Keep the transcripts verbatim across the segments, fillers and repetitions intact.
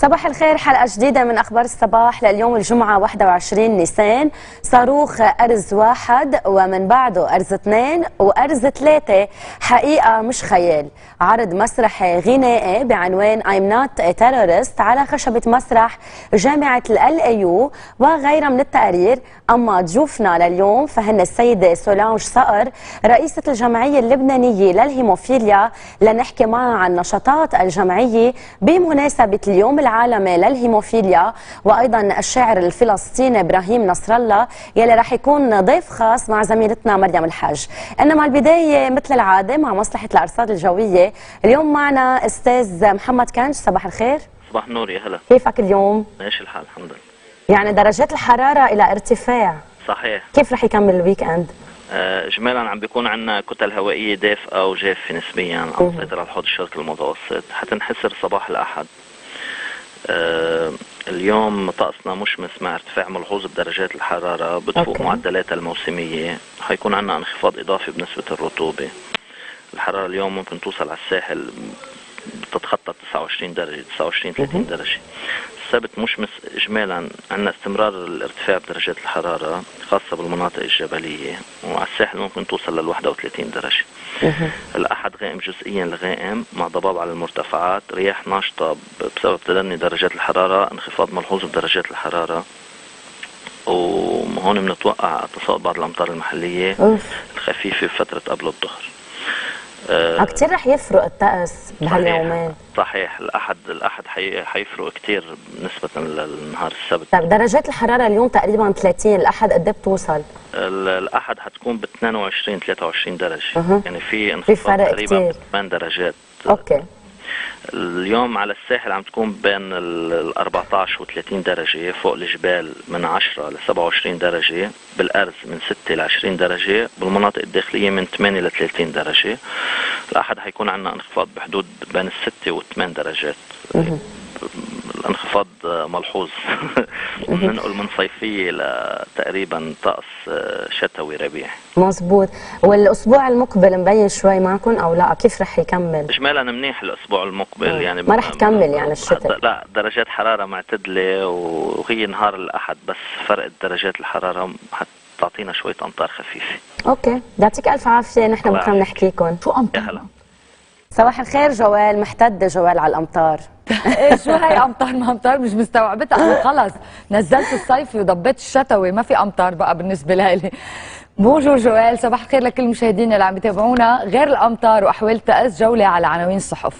صباح الخير، حلقة جديدة من أخبار الصباح لليوم الجمعة واحد وعشرين نيسان. صاروخ أرز واحد ومن بعده أرز اثنين وأرز ثلاثة، حقيقة مش خيال. عرض مسرحي غنائي بعنوان I'm not a terrorist على خشبة مسرح جامعة ال إل إيه يو وغيرها من التقارير. أما ضيوفنا لليوم فهن السيدة سولانج صقر، رئيسة الجمعية اللبنانية للهيموفيليا، لنحكي معها عن نشاطات الجمعية بمناسبة اليوم العالمي للهيموفيليا، وايضا الشاعر الفلسطيني ابراهيم نصر الله يلي راح يكون ضيف خاص مع زميلتنا مريم الحاج. انما البدايه مثل العاده مع مصلحه الارصاد الجويه. اليوم معنا استاذ محمد كنج، صباح الخير. صباح النور، يا هلا. كيفك اليوم؟ ماشي الحال الحمد لله. يعني درجات الحراره الى ارتفاع. صحيح. كيف راح يكمل الويك اند؟ اجمالا عم بيكون عندنا كتل هوائيه دافئه وجافه نسبيا عم تسيطر على الحوض الشرقي المتوسط، حتنحسر صباح الاحد. آه اليوم طقسنا مشمس مع ارتفاع ملحوظ بدرجات الحرارة بتفوق معدلاتها الموسمية. حيكون عندنا انخفاض إضافي بنسبة الرطوبة. الحرارة اليوم ممكن توصل على الساحل تتخطى تسعة وعشرين درجة، تسعة وعشرين ثلاثين درجة. السبت مشمس إجمالا، عندنا استمرار الارتفاع بدرجات الحرارة خاصة بالمناطق الجبلية، وعلى الساحل ممكن توصل لل واحد وثلاثين درجة. الأحد غائم جزئيا لغائم مع ضباب على المرتفعات، رياح ناشطة بسبب تدني درجات الحرارة، انخفاض ملحوظ بدرجات الحرارة، وهون بنتوقع تساقط بعض الأمطار المحلية أوف. الخفيفة بفترة قبل الظهر. كتير رح يفرق الطقس بهاليومين. صحيح، الاحد الاحد حيفرق كتير بالنسبه لنهار السبت. طيب درجات الحراره اليوم تقريبا ثلاثين، الاحد قد ايه بتوصل؟ الاحد حتكون ب اثنين وعشرين ثلاثة وعشرين درجه، أه. يعني في انخفاض تقريبا ب ثمانية درجات. اوكي. اليوم على الساحل عم تكون بين ال أربعطعش وثلاثين درجة، فوق الجبال من عشرة لسبعة وعشرين درجة، بالأرز من ستة لعشرين درجة، بالمناطق الداخلية من ثمانية لثلاثين درجة. الأحد حيكون عندنا انخفاض بحدود بين الستة والثمان درجات. الانخفاض ملحوظ. ننقل من صيفية لتقريبا طقس شتوي ربيعي. مظبوط. والاسبوع المقبل مبين شوي معكم او لا؟ كيف رح يكمل؟ اجمالا منيح الاسبوع المقبل. مم. يعني ما رح تكمل يعني الشتاء؟ لا، درجات حرارة معتدلة، وهي نهار الاحد بس فرق درجات الحرارة حتعطينا شوية امطار خفيفة. اوكي، يعطيك الف عافية. نحن بكره بنحكيكم شو امطار. صباح الخير جوال، محتدة جوال على الامطار. شو هي امطار ما امطار؟ مش مستوعبتها انا. خلص نزلت الصيفي وضبيت الشتوي، ما في امطار بقى بالنسبه لي. بونجور جوال، صباح الخير لكل المشاهدين اللي عم يتابعونا. غير الامطار واحوال الطقس، جوله على عناوين الصحف.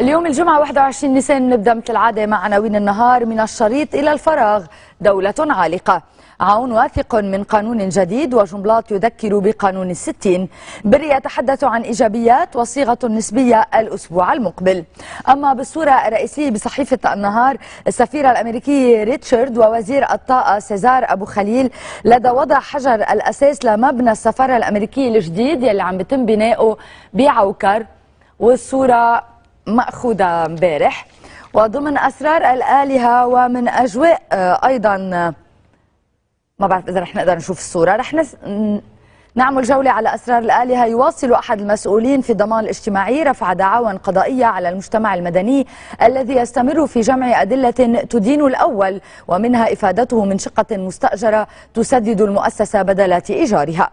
اليوم الجمعة واحد وعشرين نيسان نبدأ مثل العادة مع عناوين النهار. من الشريط إلى الفراغ، دولة عالقة. عون واثق من قانون جديد، وجنبلاط يذكر بقانون الستين. بري يتحدث عن إيجابيات وصيغة نسبية الأسبوع المقبل. أما بالصورة الرئيسية بصحيفة النهار، السفيرة الأمريكية ريتشارد ووزير الطاقة سيزار أبو خليل لدى وضع حجر الأساس لمبنى السفارة الأمريكية الجديد يلي عم بتم بنائه بعوكر، والصورة مأخوذة امبارح. وضمن أسرار الآلهة ومن أجواء أيضا، ما بعرف إذا رح نقدر نشوف الصورة، رح نس... نعمل جولة على أسرار الآلهة. يواصل أحد المسؤولين في الضمان الاجتماعي رفع دعاوى قضائية على المجتمع المدني الذي يستمر في جمع أدلة تدين الأول، ومنها إفادته من شقة مستأجرة تسدد المؤسسة بدلات إيجارها.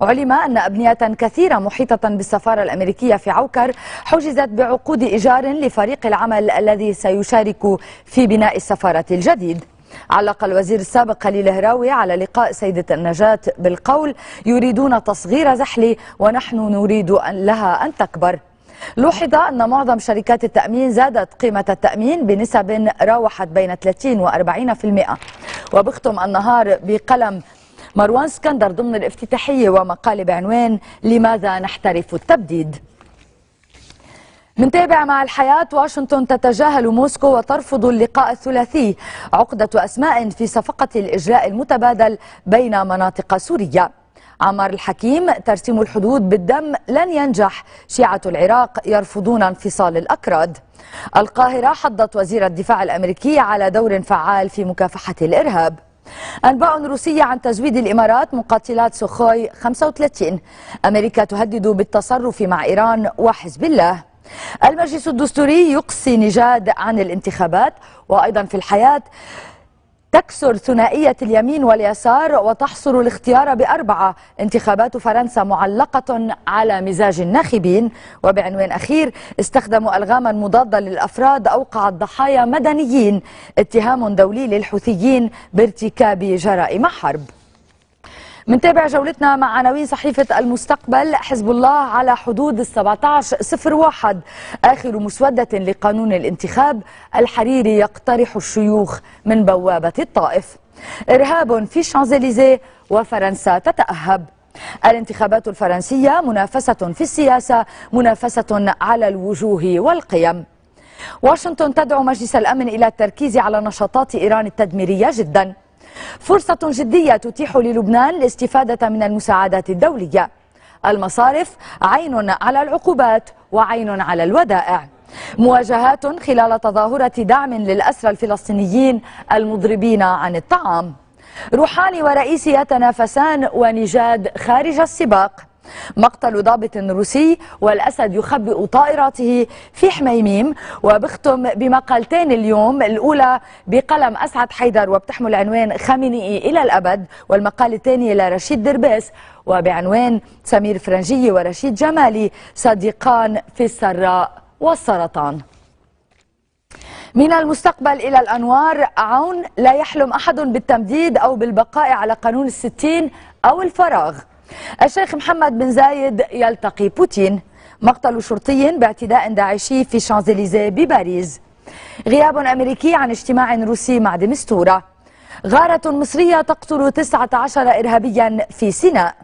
علم أن أبنية كثيرة محيطة بالسفارة الأمريكية في عوكر حجزت بعقود إيجار لفريق العمل الذي سيشارك في بناء السفارة الجديد. علق الوزير السابق خليل الهراوي على لقاء سيدة النجاة بالقول: يريدون تصغير زحلي ونحن نريد أن لها أن تكبر. لوحظ أن معظم شركات التأمين زادت قيمة التأمين بنسب راوحت بين ثلاثين وأربعين بالمئة. وبختم النهار بقلم مروان اسكندر ضمن الافتتاحية ومقال بعنوان: لماذا نحترف التبديد؟ منتابع مع الحياة. واشنطن تتجاهل موسكو وترفض اللقاء الثلاثي. عقدة أسماء في صفقة الإجلاء المتبادل بين مناطق سوريا. عمار الحكيم: ترسيم الحدود بالدم لن ينجح، شيعة العراق يرفضون انفصال الأكراد. القاهرة: حضت وزير الدفاع الأمريكي على دور فعال في مكافحة الإرهاب. أنباء روسية عن تزويد الإمارات مقاتلات سوخوي خمسة وثلاثين. أمريكا تهدد بالتصرف مع إيران وحزب الله. المجلس الدستوري يقصي نجاد عن الانتخابات. وأيضا في الحياة: تكسر ثنائية اليمين واليسار وتحصر الاختيار بأربعة. انتخابات فرنسا معلقة على مزاج الناخبين. وبعنوان أخير: استخدموا ألغاما مضادة للأفراد أوقعت ضحايا مدنيين. اتهام دولي للحوثيين بارتكاب جرائم حرب. منتابع جولتنا مع عناوين صحيفة المستقبل: حزب الله على حدود سبعة عشر صفر واحد، آخر مسودة لقانون الانتخاب، الحريري يقترح الشيوخ من بوابة الطائف. إرهاب في شانزليزيه وفرنسا تتأهب. الانتخابات الفرنسية: منافسة في السياسة، منافسة على الوجوه والقيم. واشنطن تدعو مجلس الأمن إلى التركيز على نشاطات إيران التدميرية جداً. فرصة جدية تتيح للبنان الاستفادة من المساعدات الدولية. المصارف: عين على العقوبات وعين على الودائع. مواجهات خلال تظاهرة دعم للأسرى الفلسطينيين المضربين عن الطعام. روحاني ورئيسي يتنافسان ونجاد خارج السباق. مقتل ضابط روسي والأسد يخبئ طائراته في حميميم. وبختم بمقالتين اليوم، الأولى بقلم أسعد حيدر وبتحمل عنوان خامنئي إلى الأبد، والمقال الثاني لرشيد درباس وبعنوان سمير فرنجي ورشيد جمالي صديقان في السراء والسرطان. من المستقبل إلى الأنوار: عون: لا يحلم أحد بالتمديد أو بالبقاء على قانون الستين أو الفراغ. الشيخ محمد بن زايد يلتقي بوتين. مقتل شرطي باعتداء داعشي في شانزليزيه بباريس. غياب أمريكي عن اجتماع روسي مع دمسطورة. غارة مصرية تقتل تسعة عشر إرهابيا في سيناء.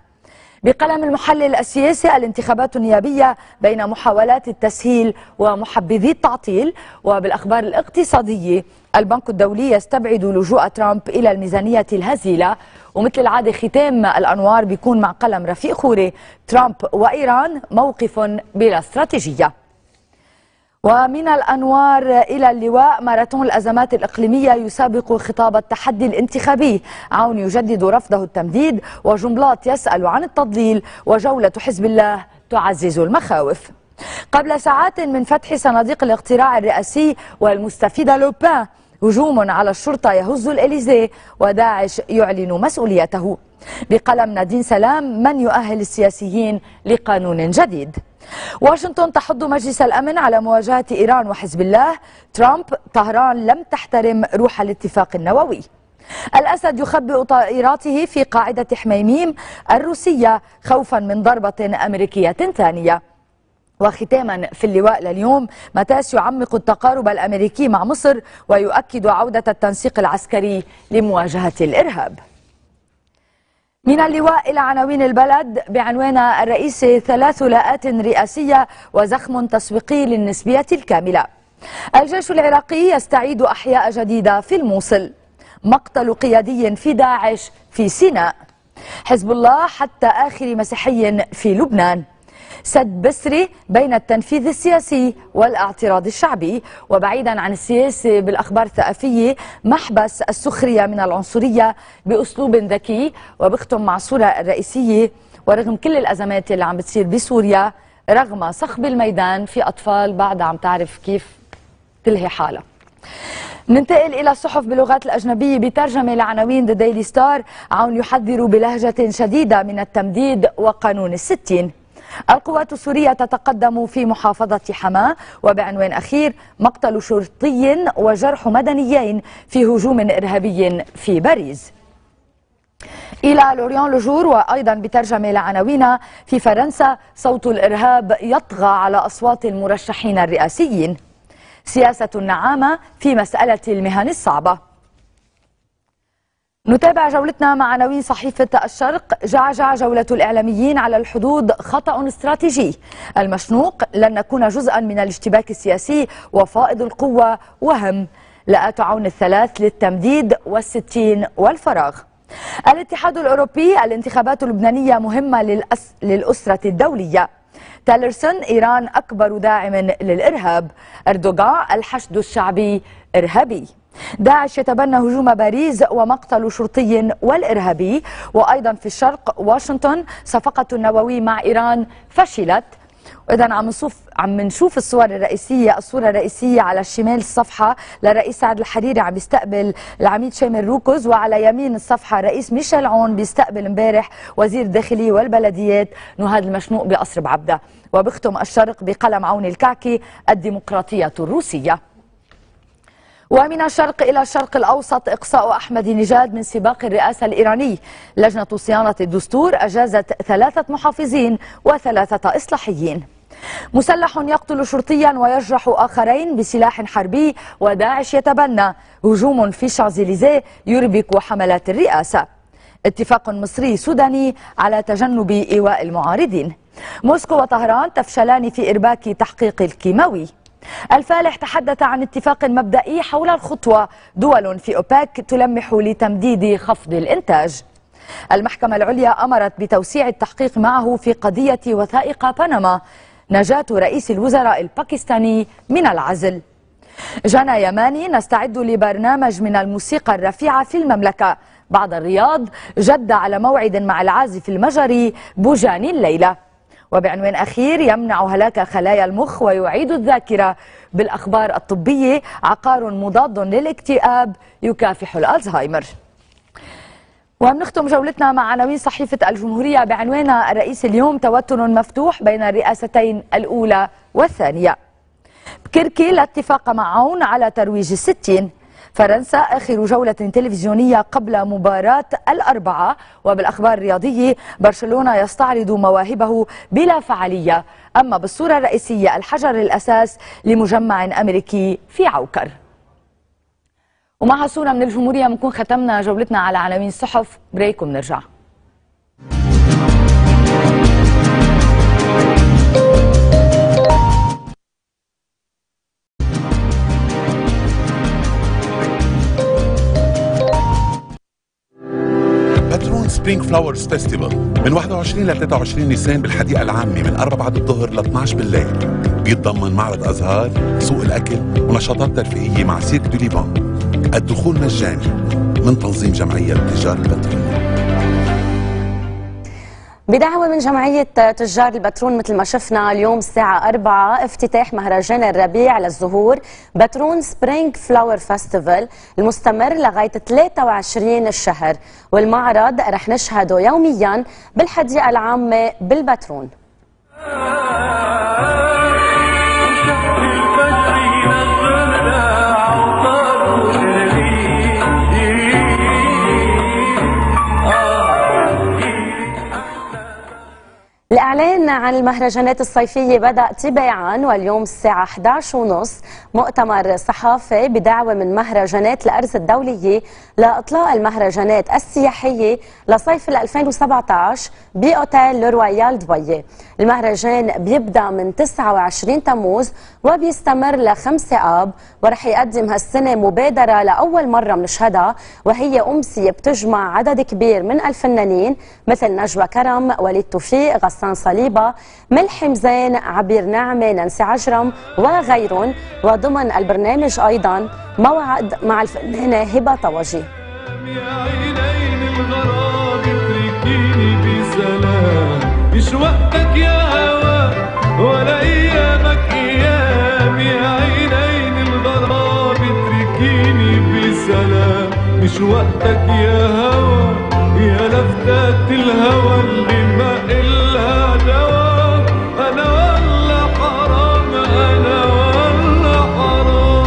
بقلم المحلل السياسي: الانتخابات النيابية بين محاولات التسهيل ومحبذي التعطيل. وبالأخبار الاقتصادية: البنك الدولي يستبعد لجوء ترامب إلى الميزانية الهزيلة. ومثل العادة ختام الأنوار بيكون مع قلم رفيق خوري: ترامب وإيران موقف بلا استراتيجية. ومن الأنوار إلى اللواء: ماراثون الأزمات الإقليمية يسابق خطاب التحدي الانتخابي. عون يجدد رفضه التمديد. وجنبلاط يسأل عن التضليل. وجولة حزب الله تعزز المخاوف. قبل ساعات من فتح صناديق الاقتراع الرئاسي والمستفيدة لوبان: هجوم على الشرطة يهز الإليزيه وداعش يعلن مسؤوليته. بقلم نادين سلام: من يؤهل السياسيين لقانون جديد. واشنطن تحض مجلس الأمن على مواجهة إيران وحزب الله. ترامب: طهران لم تحترم روح الاتفاق النووي. الأسد يخبئ طائراته في قاعدة حميميم الروسية خوفا من ضربة أمريكية ثانية. وختاما في اللواء لليوم: متاس يعمق التقارب الأمريكي مع مصر ويؤكد عودة التنسيق العسكري لمواجهة الإرهاب. من اللواء إلى عناوين البلد بعنوان الرئيسي: ثلاث لاءات رئاسية وزخم تسويقي للنسبية الكاملة. الجيش العراقي يستعيد أحياء جديدة في الموصل. مقتل قيادي في داعش في سيناء. حزب الله حتى آخر مسيحي في لبنان. سد بسري بين التنفيذ السياسي والاعتراض الشعبي. وبعيدا عن السياسة بالأخبار الثقافية: محبس السخرية من العنصرية بأسلوب ذكي. وبختم مع الصورة الرئيسية: ورغم كل الأزمات اللي عم بتصير بسوريا، رغم صخب الميدان، في أطفال بعدها عم تعرف كيف تلهي حالها. ننتقل إلى الصحف باللغات الأجنبية بترجمة لعناوين ذا ديلي ستار: عون يحذر بلهجة شديدة من التمديد وقانون الستين. القوات السورية تتقدم في محافظة حماة. وبعنوان أخير: مقتل شرطي وجرح مدنيين في هجوم إرهابي في باريس. إلى لوريان لوجور وأيضا بترجمة لعناوين: في فرنسا صوت الإرهاب يطغى على أصوات المرشحين الرئاسيين. سياسة النعامة في مسألة المهن الصعبة. نتابع جولتنا مع عناوين صحيفة الشرق: جعجع جولة الإعلاميين على الحدود خطأ استراتيجي. المشنوق: لن نكون جزءا من الاشتباك السياسي وفائض القوة وهم. لاءات عون الثلاث للتمديد والستين والفراغ. الاتحاد الأوروبي: الانتخابات اللبنانية مهمة للأس... للأسرة الدولية. تلرسون: إيران أكبر داعم للإرهاب. أردوغان: الحشد الشعبي إرهابي. داعش يتبنى هجوم باريس ومقتل شرطي والإرهابي. وأيضا في الشرق: واشنطن صفقة النووي مع إيران فشلت. إذا عم نشوف عم نشوف الصور الرئيسية، الصورة الرئيسية على الشمال الصفحة لرئيس سعد الحريري عم بيستقبل العميد شامل روكوز، وعلى يمين الصفحة رئيس ميشيل عون بيستقبل امبارح وزير الداخلية والبلديات نهاد المشنوق بقصر بعبدة. وبختم الشرق بقلم عون الكعكي: الديمقراطية الروسية. ومن الشرق إلى الشرق الأوسط: إقصاء أحمد نجاد من سباق الرئاسة الإيراني. لجنة صيانة الدستور أجازت ثلاثة محافظين وثلاثة إصلاحيين. مسلح يقتل شرطيا ويجرح آخرين بسلاح حربي. وداعش يتبنى هجوم في شانزليزيه يربك حملات الرئاسة. اتفاق مصري سوداني على تجنب إيواء المعارضين. موسكو وطهران تفشلان في إرباك تحقيق الكيماوي. الفالح تحدث عن اتفاق مبدئي حول الخطوة. دول في أوباك تلمح لتمديد خفض الإنتاج. المحكمة العليا أمرت بتوسيع التحقيق معه في قضية وثائق بنما. نجاة رئيس الوزراء الباكستاني من العزل. جنى يماني: نستعد لبرنامج من الموسيقى الرفيعة في المملكة. بعد الرياض: جدة على موعد مع العازف المجري بوجاني الليلة. وبعنوان أخير: يمنع هلاك خلايا المخ ويعيد الذاكرة. بالأخبار الطبية: عقار مضاد للاكتئاب يكافح الألزهايمر. وبنختم جولتنا مع عناوين صحيفة الجمهورية بعنوان الرئيس اليوم: توتر مفتوح بين الرئاستين الأولى والثانية. بكركي: لا اتفاق مع عون على ترويج الستين. فرنسا: آخر جولة تلفزيونية قبل مباراة الأربعة. وبالأخبار الرياضية: برشلونة يستعرض مواهبه بلا فعالية. أما بالصورة الرئيسية: الحجر الأساس لمجمع أمريكي في عوكر. ومع صورة من الجمهورية بنكون ختمنا جولتنا على عناوين الصحف. بريك وبنرجع. سبرينغ فلاورز فيستيفال من واحد وعشرين ل ثلاثة وعشرين نيسان بالحديقة العامة من أربعة بعد الظهر ل اثني عشر بالليل. بيتضمن معرض أزهار، سوق الأكل، ونشاطات ترفيهية مع سيرك دو ليفون. الدخول مجاني من تنظيم جمعية تجار البترول. بدعوة من جمعية تجار البترون مثل ما شفنا اليوم الساعة أربعة افتتاح مهرجان الربيع للزهور بترون سبرينغ فلاور فيستيفال المستمر لغاية ثلاثة وعشرين الشهر، والمعرض رح نشهده يوميا بالحديقة العامة بالبترون. الإعلان عن المهرجانات الصيفية بدأ تباعا، واليوم الساعة إحدى عشر وثلاثين مؤتمر صحافي بدعوة من مهرجانات الأرز الدولية لإطلاق المهرجانات السياحية لصيف ألفين وسبعطعش بأوتيل لو رويال دبي. المهرجان بيبدأ من تسعة وعشرين تموز وبيستمر ل خمسة آب، ورح يقدم هالسنة مبادرة لأول مرة بنشهدها، وهي أمسية بتجمع عدد كبير من الفنانين مثل نجوى كرم، وليد توفيق، غسان صليبة، ملحم زين، عبير نعمة، نانسي عجرم وغيرهم. وضمن البرنامج أيضا موعد مع الفنانة هبة طوجي. مش وقتك يا هوا، يا لفتات الهوى اللي ما إلها دوا. أنا ولا حرام، أنا ولا حرام.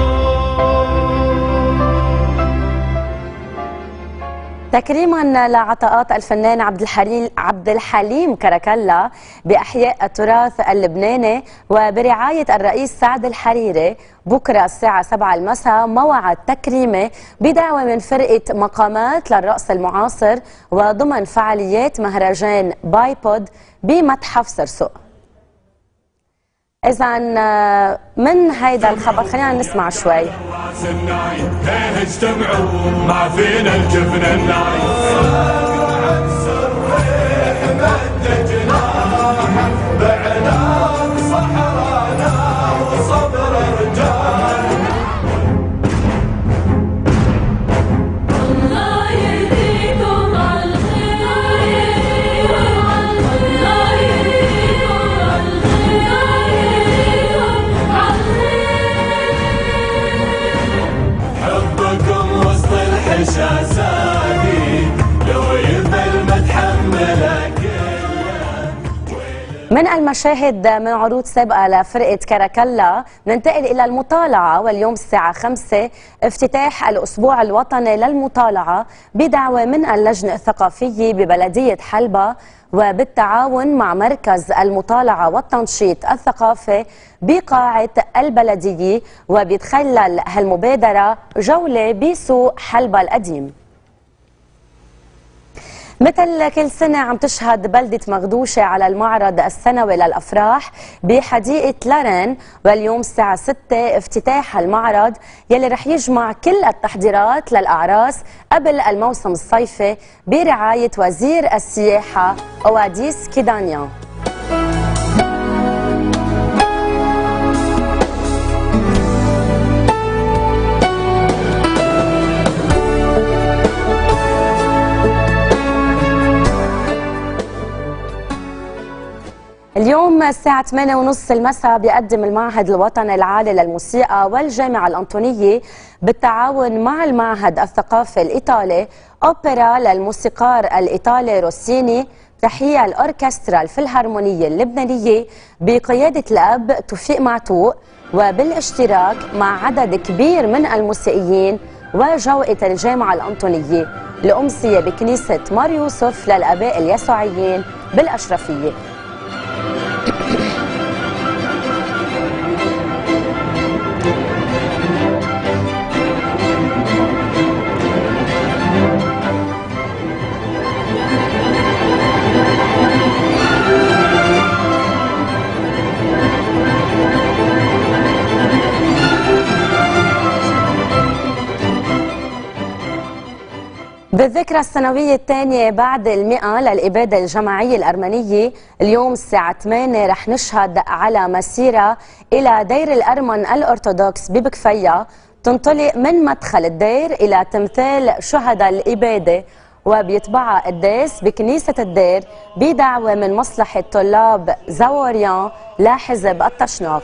تكريما لعطاءات الفنان عبد الحليم عبد الحليم كركلا بأحياء التراث اللبناني وبرعاية الرئيس سعد الحريري، بكرة الساعة سبعة المساء موعد تكريمي بدعوة من فرقة مقامات للرقص المعاصر، وضمن فعاليات مهرجان بايبود بمتحف سرسوق. إذا من هيدا الخبر خلينا نسمع شوي. ما فينا الجبن النايم من المشاهد من عروض سابقة لفرقة كاراكلا. ننتقل إلى المطالعة، واليوم الساعة خمسة افتتاح الأسبوع الوطني للمطالعة بدعوة من اللجنة الثقافية ببلدية حلبة وبالتعاون مع مركز المطالعة والتنشيط الثقافي بقاعة البلدية، وبتخلل هالمبادرة جولة بسوق حلبة القديم. مثل كل سنة عم تشهد بلدة مغدوشة على المعرض السنوي للأفراح بحديقة لارين، واليوم الساعة ستة افتتاح المعرض يلي رح يجمع كل التحضيرات للأعراس قبل الموسم الصيفي برعاية وزير السياحة أواديس كيدانيا. اليوم الساعة ثمانية وثلاثين المساء بيقدم المعهد الوطني العالي للموسيقى والجامعة الأنطونية بالتعاون مع المعهد الثقافي الإيطالي أوبرا للموسيقار الإيطالي روسيني تحية الأوركسترا الفلهارمونية اللبنانية بقيادة الأب توفيق معتوق، وبالاشتراك مع عدد كبير من الموسيقيين وجوقة الجامعة الأنطونية لأمسية بكنيسة مار يوسف للآباء اليسوعيين بالأشرفية. بالذكرى السنوية الثانية بعد المئة للإبادة الجماعية الأرمنية، اليوم الساعة ثمانية رح نشهد على مسيرة إلى دير الأرمن الأرثوذكس ببكفية، تنطلق من مدخل الدير إلى تمثال شهداء الإبادة، وبيتبعها قداس بكنيسة الدير بدعوة من مصلحة طلاب زواريان لحزب التشناق.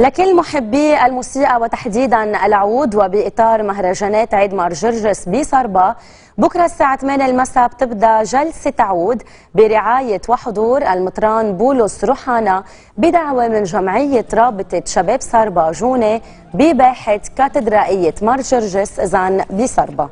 لكل محبي الموسيقى وتحديدا العود، وبإطار مهرجانات عيد مار جرجس بصربا بكرة الساعة ثمانية المساء بتبدأ جلسة عود برعاية وحضور المطران بولوس روحانا بدعوة من جمعية رابطة شباب صربا جوني بباحة كاتدرائية مار جرجس إذن بصربا.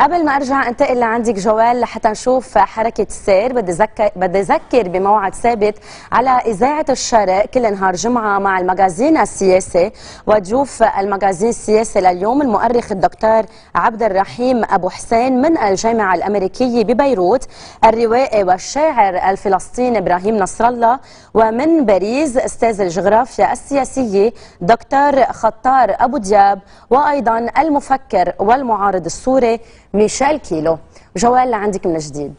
قبل ما ارجع انتقل لعندك جوال لحتى نشوف حركه السير، بدي اذكر بدي اذكر بموعد ثابت على اذاعه الشرق كل نهار جمعه مع المجازين السياسي، وضيوف المجازين السياسي لليوم المؤرخ الدكتور عبد الرحيم ابو حسين من الجامعه الامريكيه ببيروت، الروائي والشاعر الفلسطيني ابراهيم نصر الله، ومن باريس استاذ الجغرافيا السياسيه دكتور خطار ابو دياب، وايضا المفكر والمعارض السوري ميشيل كيلو. جوال لعندك من جديد.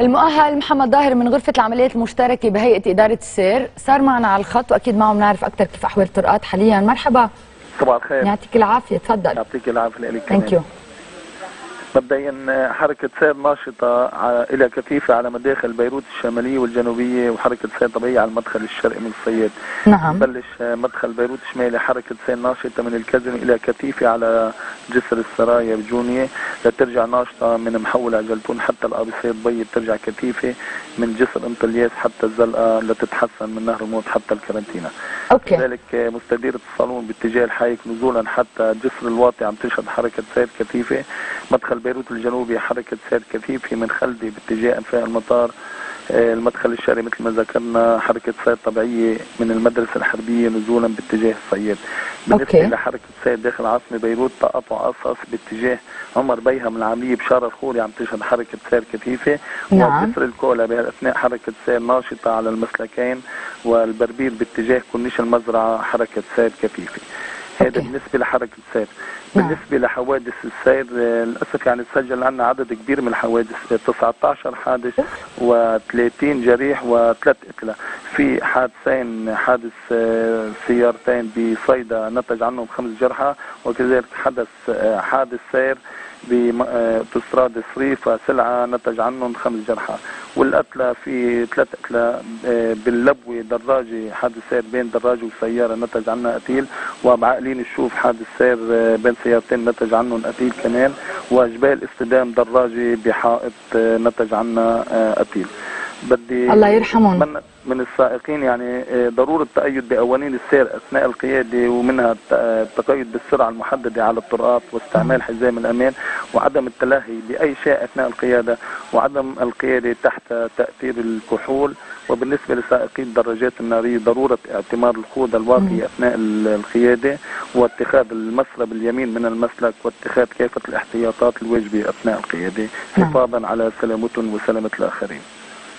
المؤهل محمد ظاهر من غرفة العمليات المشتركة بهيئة إدارة السير صار معنا على الخط، وأكيد معه بنعرف أكثر كيف أحوال الطرقات حاليا. مرحبا. صباح الخير. يعطيك العافية. تفضل. يعطيك العافية لك. ثانك يو. مبدئيا حركة سير ناشطة إلى كثيفة على مداخل بيروت الشمالية والجنوبية، وحركة سير طبيعية على المدخل الشرقي من الصياد. نعم. بلش مدخل بيروت الشمالي حركة سير ناشطة من الكزم إلى كثيفة على جسر السرايا بجونية، لترجع ناشطة من محولة جلتون حتى الأبيصير بيض، ترجع كثيفة من جسر انطلياس حتى الزلقة، لتتحسن من نهر الموت حتى الكرنتينا. أوكي. لذلك مستديرة الصالون باتجاه الحايك نزولا حتى جسر الواطي عم تنشط حركة سير كثيفة. مدخل بيروت الجنوبي حركة سير كثيفة من خلدي باتجاه انفاق المطار. المدخل الشرقي مثل ما ذكرنا حركة سير طبيعية من المدرسة الحربية نزولا باتجاه الصياد. بالنسبة أوكي. لحركة سير داخل عاصمة بيروت تقطع قصص باتجاه عمر بيهم العملية بشارة الخوري عم تشهد حركة سير كثيفة. نعم. وجسر الكولا بهالأثناء حركة سير ناشطة على المسلكين والبربيل باتجاه كورنيش المزرعة حركة سير كثيفة. هذا بالنسبة لحركة سير. بالنسبة لحوادث السير للأسف يعني تسجل عندنا عدد كبير من الحوادث، تسعة عشر حادث وثلاثين جريح وثلاث قتلى. في حادثين، حادث سيارتين بصيدا نتج عنهم خمس جرحى، وكذلك حدث حادث سير بأوتوستراد صريف وسلعة نتج عنهم خمس جرحى. والقتلى في ثلاث قتلى باللبوي دراجة، حادث سير بين دراجة وسيارة نتج عنها قتيل، وبعقلين الشوف حادث سير بين سيارتين نتج عنهم قتيل كمان، وجبال استدام دراجة بحائط نتج عنها قتيل. بدي الله يرحمهم من السائقين يعني ضروره تأيد بقوانين السير اثناء القياده، ومنها التقيد بالسرعه المحدده على الطرقات واستعمال حزام الامان، وعدم التلهي باي شيء اثناء القياده، وعدم القياده تحت تاثير الكحول. وبالنسبه لسائقي الدراجات الناريه ضروره اعتمار الخوذه الواقيه اثناء القياده، واتخاذ المسرب اليمين من المسلك، واتخاذ كافه الاحتياطات الواجبه اثناء القياده حفاظا على سلامتهم وسلامه الاخرين.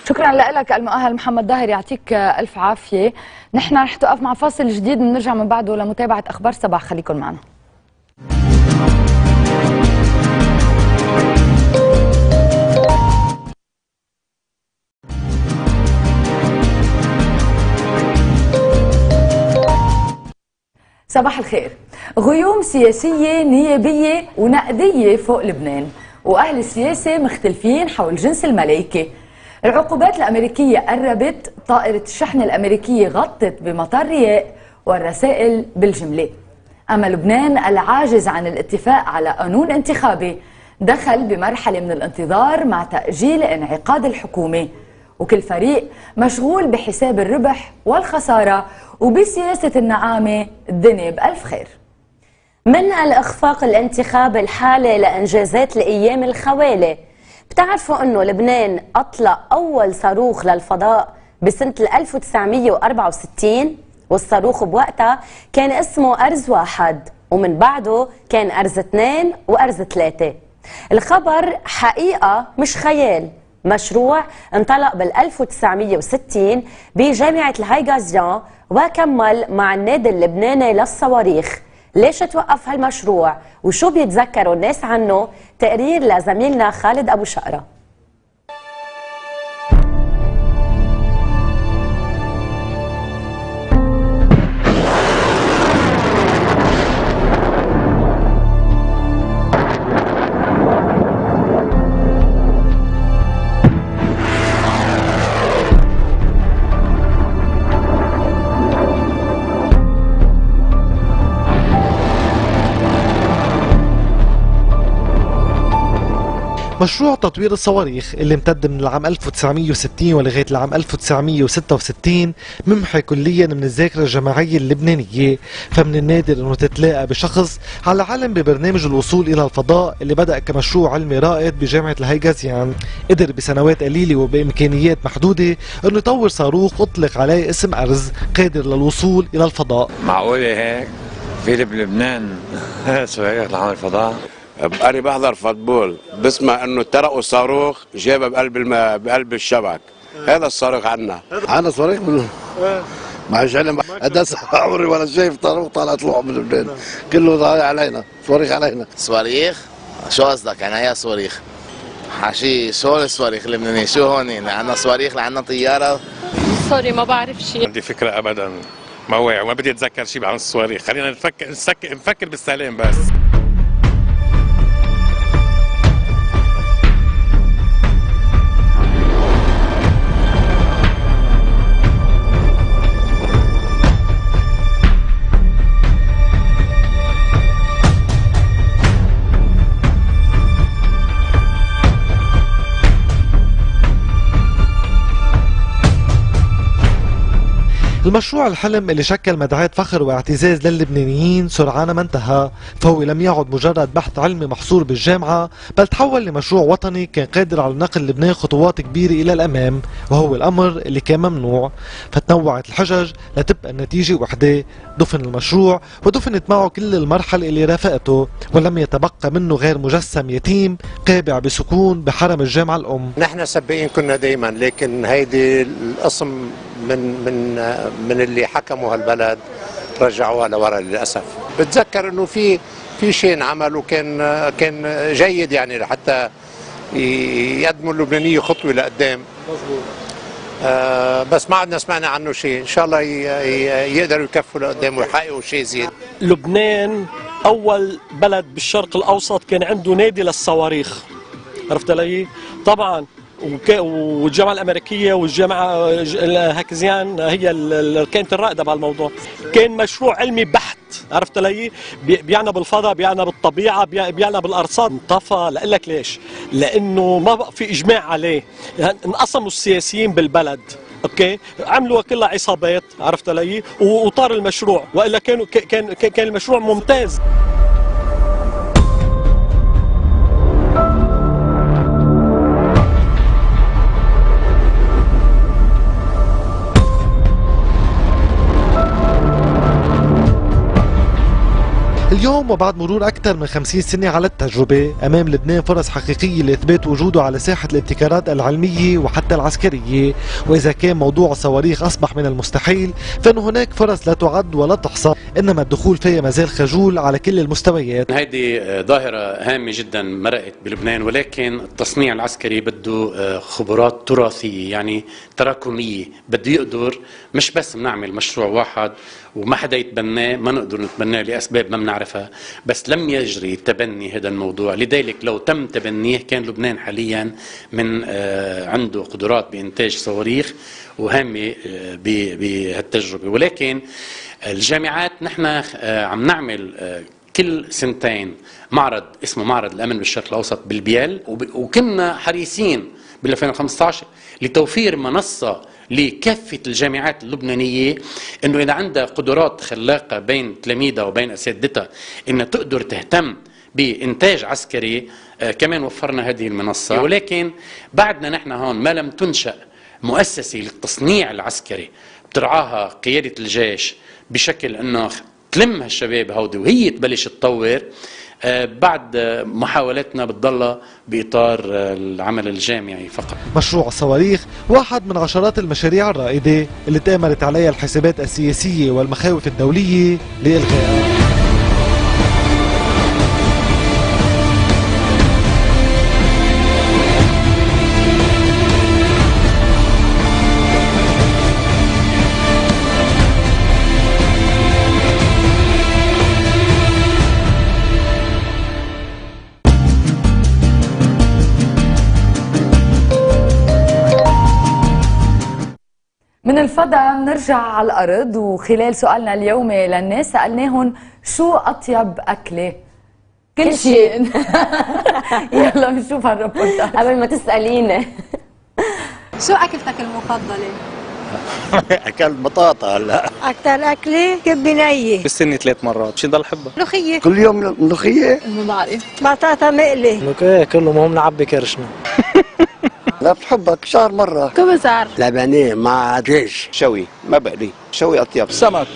شكرا لك المؤهل محمد ظاهر، يعطيك ألف عافية. نحن رح توقف مع فاصل جديد، بنرجع من بعده لمتابعة أخبار صباح، خليكن معنا. صباح الخير. غيوم سياسية نيابية ونقدية فوق لبنان، وأهل السياسة مختلفين حول جنس الملائكة. العقوبات الأمريكية قربت، طائرة الشحن الأمريكية غطت بمطار رياء، والرسائل بالجملة. أما لبنان العاجز عن الاتفاق على قانون انتخابي دخل بمرحلة من الانتظار مع تأجيل انعقاد الحكومة، وكل فريق مشغول بحساب الربح والخسارة وبسياسة النعامة. الدنيا بألف خير. من الإخفاق الانتخابي الحالي لإنجازات الأيام الخوالي. بتعرفوا انه لبنان اطلق اول صاروخ للفضاء بسنه ألف وتسعمية وأربعة وستين، والصاروخ بوقتها كان اسمه ارز واحد، ومن بعده كان ارز اثنين وارز ثلاثه. الخبر حقيقه مش خيال، مشروع انطلق بال ألف وتسعمية وستين بجامعه الهيغازيان وكمل مع النادي اللبناني للصواريخ. ليش توقف هالمشروع وشو بيتذكروا الناس عنه؟ تقرير لزميلنا خالد أبو شقرة. مشروع تطوير الصواريخ اللي امتد من العام ألف وتسعمية وستين ولغاية العام ألف وتسعمية وستة وستين ممحي كليا من الذاكرة الجماعية اللبنانية، فمن النادر انه تتلاقى بشخص على علم ببرنامج الوصول الى الفضاء اللي بدأ كمشروع علمي رائد بجامعة الهيغازيان. قدر بسنوات قليلة وبامكانيات محدودة انه يطور صاروخ اطلق عليه اسم ارز، قادر للوصول الى الفضاء. معقولة هيك في لبنان صواريخ لعمل الفضاء؟ بقري بحضر فوتبول، بسمع انه ترقوا صاروخ جابه بقلب الم... بقلب الشبك. هذا الصاروخ عندنا عندنا صاروخ من... ما عادش علم هداس عمري ولا شايف صاروخ طالع طلوع من لبنان، كله ضايع علينا، صواريخ علينا. صواريخ؟ شو قصدك؟ يعني ايه صواريخ؟ حشي شو الصواريخ اللبنانية؟ شو هون؟ عندنا صواريخ، عندنا طيارة. سوري ما بعرف شيء. عندي فكرة أبدا، ما واعي وما بدي أتذكر شيء عن الصواريخ، خلينا نفكر نفكر بالسلام بس. المشروع الحلم اللي شكل مدعاة فخر واعتزاز للبنانيين سرعان ما انتهى، فهو لم يعد مجرد بحث علمي محصور بالجامعة، بل تحول لمشروع وطني كان قادر على نقل لبنان خطوات كبيرة إلى الأمام، وهو الأمر اللي كان ممنوع، فتنوعت الحجج لتبقى النتيجة وحدة. دفن المشروع ودفنت معه كل المرحلة اللي رافقته، ولم يتبقى منه غير مجسم يتيم قابع بسكون بحرم الجامعة الأم. نحن سبقين كنا دائما، لكن هيدي القسم من من من اللي حكموا هالبلد رجعوها لورا للاسف. بتذكر انه في في شيء عمل وكان كان جيد، يعني لحتى يقدموا اللبنانيه خطوه لقدام. مظبوط. آه بس ما عدنا سمعنا عنه شيء، ان شاء الله يقدروا يكفوا لقدام ويحققوا شيء زياده. لبنان اول بلد بالشرق الاوسط كان عنده نادي للصواريخ، عرفت علي؟ طبعا والجامعة الأمريكية والجامعة هكزيان هي كانت الرائدة بهالموضوع. كان مشروع علمي بحت، عرفت علي؟ بيعنى بالفضاء، بيعنى بالطبيعة، بيعنى بالأرصاد. انطفى، لأقول لك ليش؟ لأنه ما بقى في إجماع عليه، انقسموا السياسيين بالبلد، اوكي؟ عملوا كلها عصابات، عرفت علي؟ وطار المشروع، وإلا كانوا كان كان المشروع ممتاز. اليوم وبعد مرور أكثر من خمسين سنة على التجربة، أمام لبنان فرص حقيقية لإثبات وجوده على ساحة الابتكارات العلمية وحتى العسكرية، وإذا كان موضوع الصواريخ أصبح من المستحيل، فإن هناك فرص لا تعد ولا تحصى، إنما الدخول فيها مازال خجول على كل المستويات. هذه ظاهرة هامة جدا مرقت بلبنان، ولكن التصنيع العسكري بده خبرات تراثية، يعني تراكمية، بده يقدر مش بس بنعمل مشروع واحد وما حدا يتبناه، ما نقدر نتبناه لأسباب ما بنعرفها، بس لم يجري تبني هذا الموضوع، لذلك لو تم تبنيه كان لبنان حاليا من عنده قدرات بإنتاج صواريخ وهامة بهالتجربة. ولكن الجامعات نحن عم نعمل كل سنتين معرض اسمه معرض الأمن بالشرق الأوسط بالبيال، وكنا حريصين بال ألفين وخمسة عشر لتوفير منصة لكافة الجامعات اللبنانية، انه اذا عندها قدرات خلاقة بين تلاميذها وبين اساتذتها انها تقدر تهتم بانتاج عسكري، آه كمان وفرنا هذه المنصة. ولكن بعدنا نحن هون ما لم تنشأ مؤسسة للتصنيع العسكري بترعاها قيادة الجيش بشكل انه تلم هالشباب هودي وهي تبلش تطور، بعد محاولتنا بتضلها بإطار العمل الجامعي فقط. مشروع الصواريخ واحد من عشرات المشاريع الرائدة اللي تآمرت عليها الحسابات السياسية والمخاوف الدولية لإلغائها. من الفضاء بنرجع على الأرض، وخلال سؤالنا اليومي للناس سألناهم شو أطيب أكلة؟ كل شيء. يلا بنشوف هالريبورتاج قبل ما تسألينا. شو أكلتك المفضلة؟ أكل بطاطا هلا. أكثر أكلة كبة نية. بالسنة ثلاث مرات، شو ضل حبها؟ ملوخية. كل يوم ملوخية؟ ما بعرف. بطاطا مقلي. ملوخية كله، المهم نعبي كرشنا. لا بتحبك شهر مرة. كبزار لبنية مع دجاج شوي، ما بقلي شوي أطيب. سمك.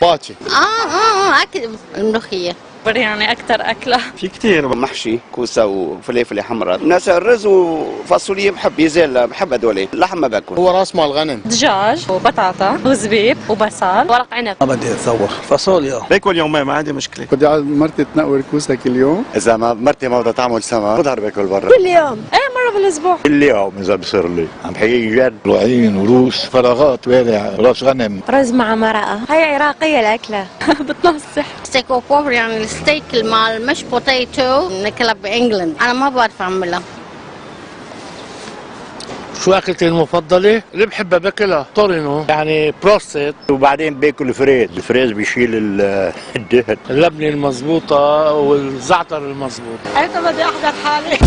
باطي. آه آه أكل الملوخية يعني أكثر أكلة. في كثير محشي، كوسة وفليفلة حمراء، ناس الرز وفاصولية بحب يزال، بحب هدول. لحم ما باكل، هو راس مال الغنم، دجاج وبطاطا وزبيب وبصل ورق عنب. ما بدي أتسوق فاصوليا، باكل يومين ما عندي مشكلة. بدي على مرتي تنقور كوسة كل يوم، إذا ما مرتي ما بدها تعمل سمك بظهر باكل برا. كل يوم؟ إيه مرة بالأسبوع. كل يوم إذا بصير لي عم بحكيك جد. رعين وروس فراغات وارع راس غنم، رز مع مرقة، هي عراقية الأكلة. بتنصح ستيك وبور، يعني ستيك مع المش بوتيتو ناكلها بانجلند، انا ما بعرف اعملها. شو اكلتي المفضله؟ اللي بحبها باكلها طورينو، يعني بروستد، وبعدين باكل فريز، الفريز بيشيل الدهن. اللبنه المضبوطه والزعتر المضبوط. انا بدي احضر حالي.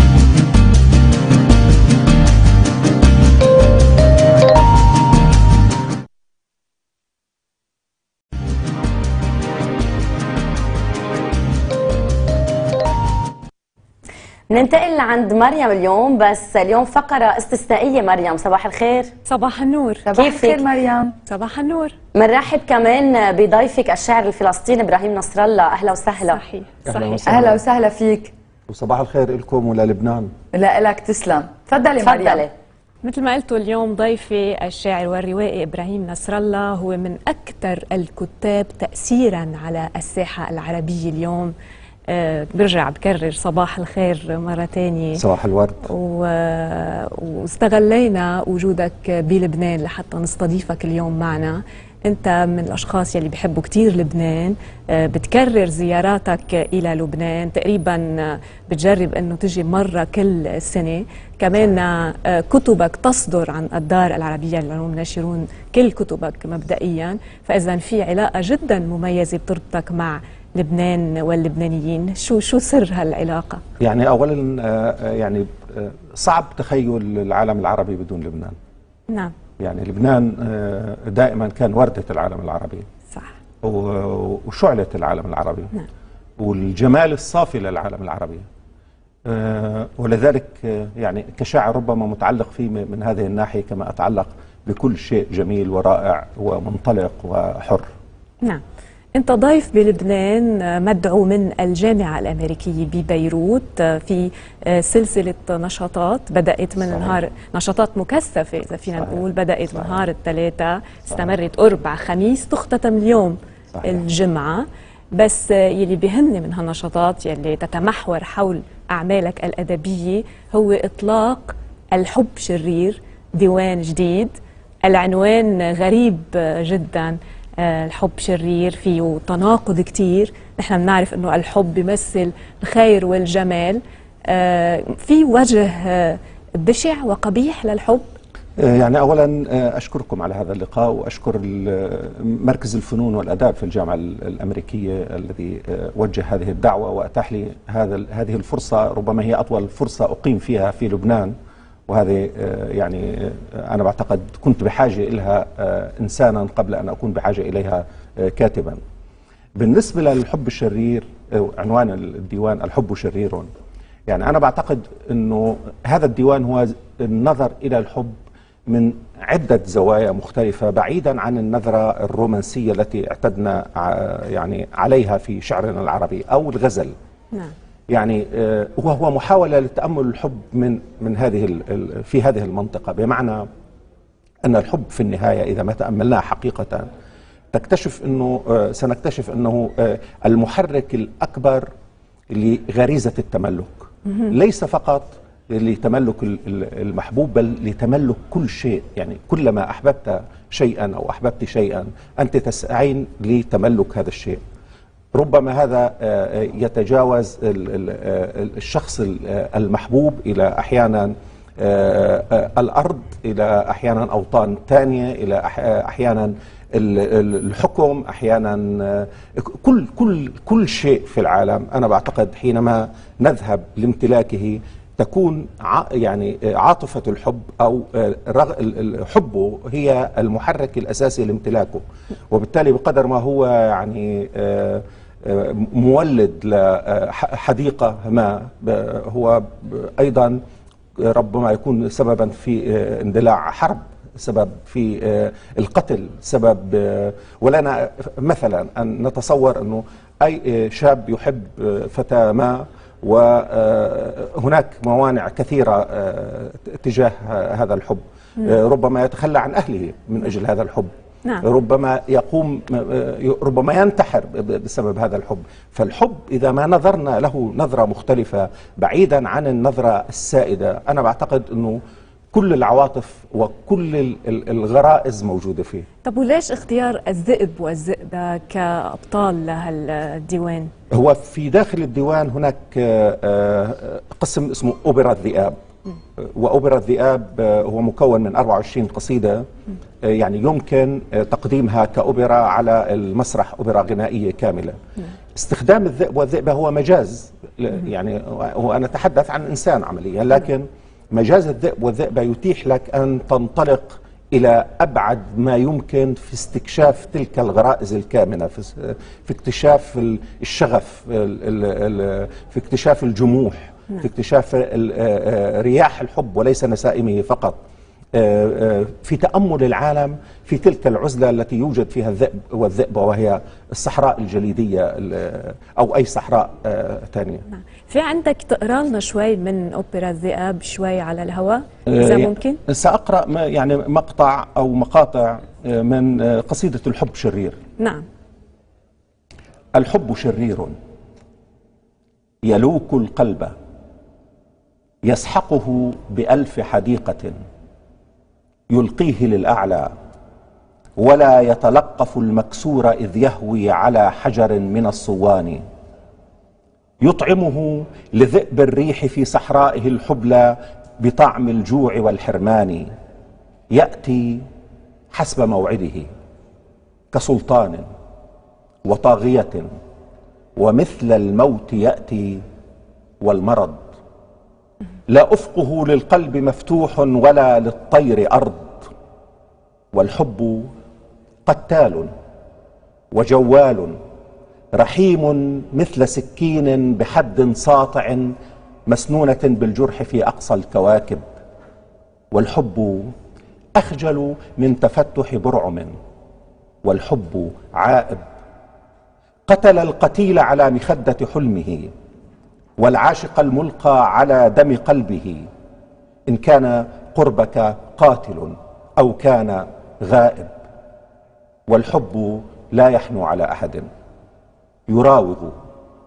ننتقل عند مريم اليوم، بس اليوم فقرة استثنائية. مريم صباح الخير. صباح النور. صباح الخير مريم. صباح النور. منرحب كمان بضيفك الشاعر الفلسطيني ابراهيم نصر الله، أهلا وسهلا. صحيح صحيح، أهلا وسهلا فيك وصباح الخير لكم وللبنان. لا لك تسلم، تفضلي مريم. تفضلي. مثل ما قلتوا اليوم ضيفي الشاعر والروائي إبراهيم نصر الله، هو من أكثر الكتاب تأثيرا على الساحة العربية اليوم. أه برجع بكرر صباح الخير مرة تانية. صباح الورد. و... واستغلينا وجودك بلبنان لحتى نستضيفك اليوم معنا. أنت من الأشخاص يلي بحبوا كتير لبنان، بتكرر زياراتك إلى لبنان، تقريبا بتجرب أنه تجي مرة كل سنة. كمان كتبك تصدر عن الدار العربية اللي هم ناشرون كل كتبك مبدئيا، فإذا في علاقة جدا مميزة بتربطك مع لبنان واللبنانيين. شو شو سر هالعلاقة؟ يعني أولا يعني صعب تخيل العالم العربي بدون لبنان. نعم، يعني لبنان دائما كان وردة العالم العربي. صح. وشعلة العالم العربي. نعم. والجمال الصافي للعالم العربي، ولذلك يعني كشاعر ربما متعلق فيه من هذه الناحية كما أتعلق بكل شيء جميل ورائع ومنطلق وحر. نعم. أنت ضيف بلبنان مدعو من الجامعة الأمريكية ببيروت في سلسلة نشاطات بدأت من نهار، نشاطات مكثفة إذا فينا نقول، بدأت من نهار الثلاثاء، استمرت أربع خميس، تختتم اليوم. صحيح. الجمعة. بس يلي بيهمني من هالنشاطات يلي تتمحور حول أعمالك الأدبية هو إطلاق الحب شرير، ديوان جديد، العنوان غريب جداً. الحب شرير فيه تناقض كتير، نحن بنعرف انه الحب بيمثل الخير والجمال، في وجه بشع وقبيح للحب. يعني اولا اشكركم على هذا اللقاء واشكر مركز الفنون والاداب في الجامعه الامريكيه الذي وجه هذه الدعوه واتاح لي هذا هذه الفرصه، ربما هي اطول فرصه اقيم فيها في لبنان، وهذه يعني أنا بعتقد كنت بحاجة إليها إنسانا قبل أن أكون بحاجة إليها كاتبا. بالنسبة للحب الشرير، عنوان الديوان الحب شرير، يعني أنا بعتقد أنه هذا الديوان هو النظر إلى الحب من عدة زوايا مختلفة، بعيدا عن النظرة الرومانسية التي اعتدنا يعني عليها في شعرنا العربي أو الغزل. نعم. يعني وهو محاولة لتأمل الحب من من هذه في هذه المنطقة، بمعنى أن الحب في النهاية إذا ما تأملناه حقيقة تكتشف أنه سنكتشف أنه المحرك الأكبر لغريزة التملك، ليس فقط لتملك المحبوب بل لتملك كل شيء. يعني كلما أحببت شيئا أو أحببت شيئا أنت تسعين لتملك هذا الشيء. ربما هذا يتجاوز الشخص المحبوب إلى أحيانا الأرض، إلى أحيانا أوطان ثانية، إلى أحيانا الحكم، أحيانا كل كل كل شيء في العالم. أنا بعتقد حينما نذهب لامتلاكه تكون يعني عاطفة الحب أو حبه هي المحرك الأساسي لامتلاكه، وبالتالي بقدر ما هو يعني مولد لحديقة ما هو أيضا ربما يكون سببا في اندلاع حرب، سبب في القتل، سبب. ولنا مثلا أن نتصور أنه أي شاب يحب فتاة ما وهناك موانع كثيرة تجاه هذا الحب. ربما يتخلى عن أهله من أجل هذا الحب. نعم. ربما يقوم، ربما ينتحر بسبب هذا الحب. فالحب إذا ما نظرنا له نظرة مختلفة بعيدا عن النظرة السائدة، أنا بعتقد أنه كل العواطف وكل الغرائز موجودة فيه. طب وليش اختيار الذئب والذئبة كأبطال لهالديوان؟ هو في داخل الديوان هناك قسم اسمه أوبرا الذئاب، وأوبرا الذئاب هو مكون من أربعة وعشرين قصيدة، يعني يمكن تقديمها كأوبرا على المسرح، أوبرا غنائية كاملة. استخدام الذئب والذئبة هو مجاز، يعني وأنا أتحدث عن إنسان عمليا، لكن مجاز الذئب والذئبة يتيح لك أن تنطلق إلى أبعد ما يمكن في استكشاف تلك الغرائز الكامنة، في اكتشاف الشغف، في اكتشاف الجموح، في اكتشاف رياح الحب وليس نسائمه فقط، في تأمل العالم في تلك العزلة التي يوجد فيها الذئب والذئبة، وهي الصحراء الجليدية أو أي صحراء تانية. في عندك تقرأ لنا شوي من أوبرا الذئاب شوي على الهواء إذا ممكن؟ سأقرأ يعني مقطع أو مقاطع من قصيدة الحب شرير. نعم. الحب شرير يلوك القلب يسحقه بألف حديقة يلقيه للأعلى ولا يتلقف المكسور إذ يهوي على حجر من الصوان يطعمه لذئب الريح في صحرائه الحبلى بطعم الجوع والحرمان يأتي حسب موعده كسلطان وطاغية ومثل الموت يأتي والمرض لا أفقه للقلب مفتوح ولا للطير أرض والحب قتال وجوال رحيم مثل سكين بحد ساطع مسنونة بالجرح في أقصى الكواكب والحب أخجل من تفتح برعم والحب عائب قتل القتيل على مخدة حلمه والعاشق الملقى على دم قلبه إن كان قربك قاتل أو كان غائب والحب لا يحنو على أحد يراوغ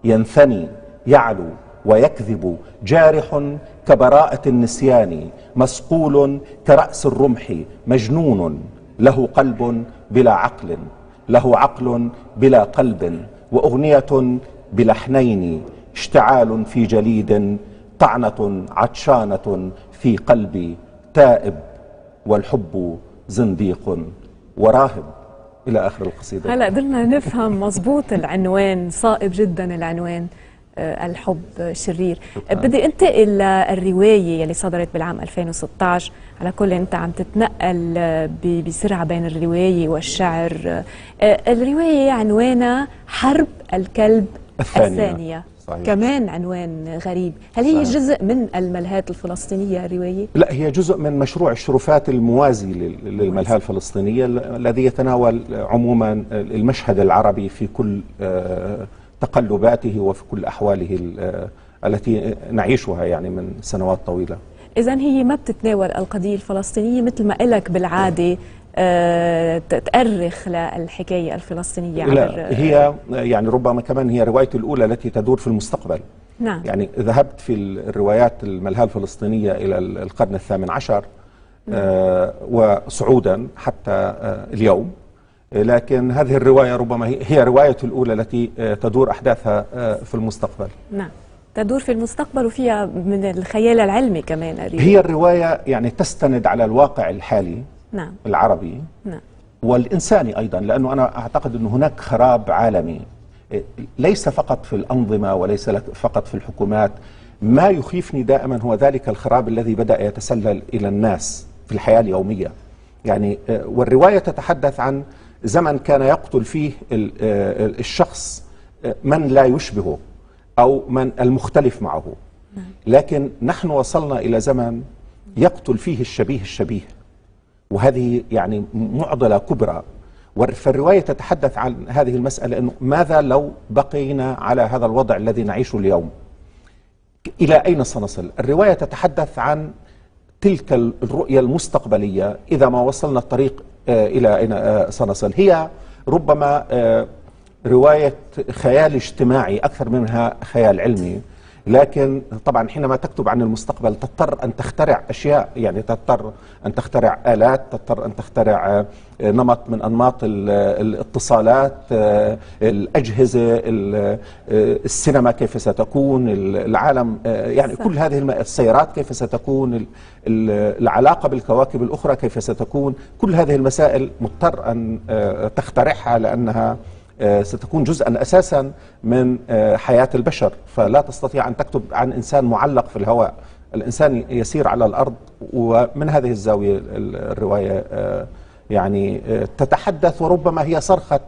ينثني يعلو ويكذب جارح كبراءة النسيان مسقول كرأس الرمح مجنون له قلب بلا عقل له عقل بلا قلب وأغنية بلحنين اشتعال في جليد طعنة عطشانة في قلبي تائب والحب زنديق وراهب إلى آخر القصيدة. هلأ قدرنا نفهم مضبوط العنوان، صائب جدا العنوان، الحب شرير. بدي انتقل للرواية يلي صدرت بالعام ألفين وستة عشر. على كل انت عم تتنقل بسرعة بين الرواية والشعر. الرواية عنوانها حرب الكلب الثانية, الثانية. صحيح. كمان عنوان غريب. هل هي صحيح. جزء من الملهات الفلسطينية الرواية؟ لا، هي جزء من مشروع الشرفات الموازي للملهى الفلسطينية الذي يتناول عموما المشهد العربي في كل تقلباته وفي كل أحواله التي نعيشها يعني من سنوات طويلة. إذن هي ما بتتناول القضية الفلسطينية مثل ما إلك بالعادة تأرخ للحكاية الفلسطينية عبر. لا، هي يعني ربما كمان هي روايتي الأولى التي تدور في المستقبل. نعم. يعني ذهبت في الروايات الملهاة الفلسطينية إلى القرن الثامن عشر آه وصعودا حتى آه اليوم، لكن هذه الرواية ربما هي روايتي الأولى التي آه تدور أحداثها آه في المستقبل. نعم، تدور في المستقبل وفيها من الخيال العلمي كمان. أريد. هي الرواية يعني تستند على الواقع الحالي. نعم. العربي. نعم. والإنساني أيضا، لأنه أنا أعتقد أن هناك خراب عالمي ليس فقط في الأنظمة وليس فقط في الحكومات. ما يخيفني دائما هو ذلك الخراب الذي بدأ يتسلل إلى الناس في الحياة اليومية. يعني والرواية تتحدث عن زمن كان يقتل فيه الشخص من لا يشبهه أو من المختلف معه، لكن نحن وصلنا إلى زمن يقتل فيه الشبيه الشبيه، وهذه يعني معضلة كبرى. والرواية تتحدث عن هذه المسألة، أنه ماذا لو بقينا على هذا الوضع الذي نعيشه اليوم، إلى أين سنصل؟ الرواية تتحدث عن تلك الرؤية المستقبلية، إذا ما وصلنا الطريق إلى أين سنصل. هي ربما رواية خيال اجتماعي أكثر منها خيال علمي، لكن طبعا حينما تكتب عن المستقبل تضطر أن تخترع أشياء، يعني تضطر أن تخترع آلات، تضطر أن تخترع نمط من أنماط الاتصالات، الأجهزة، السينما كيف ستكون، العالم يعني كل هذه السيارات كيف ستكون، العلاقة بالكواكب الأخرى كيف ستكون. كل هذه المسائل مضطر أن تخترعها لأنها ستكون جزءا أساسا من حياة البشر، فلا تستطيع أن تكتب عن إنسان معلق في الهواء. الإنسان يسير على الأرض، ومن هذه الزاوية الرواية يعني تتحدث، وربما هي صرخة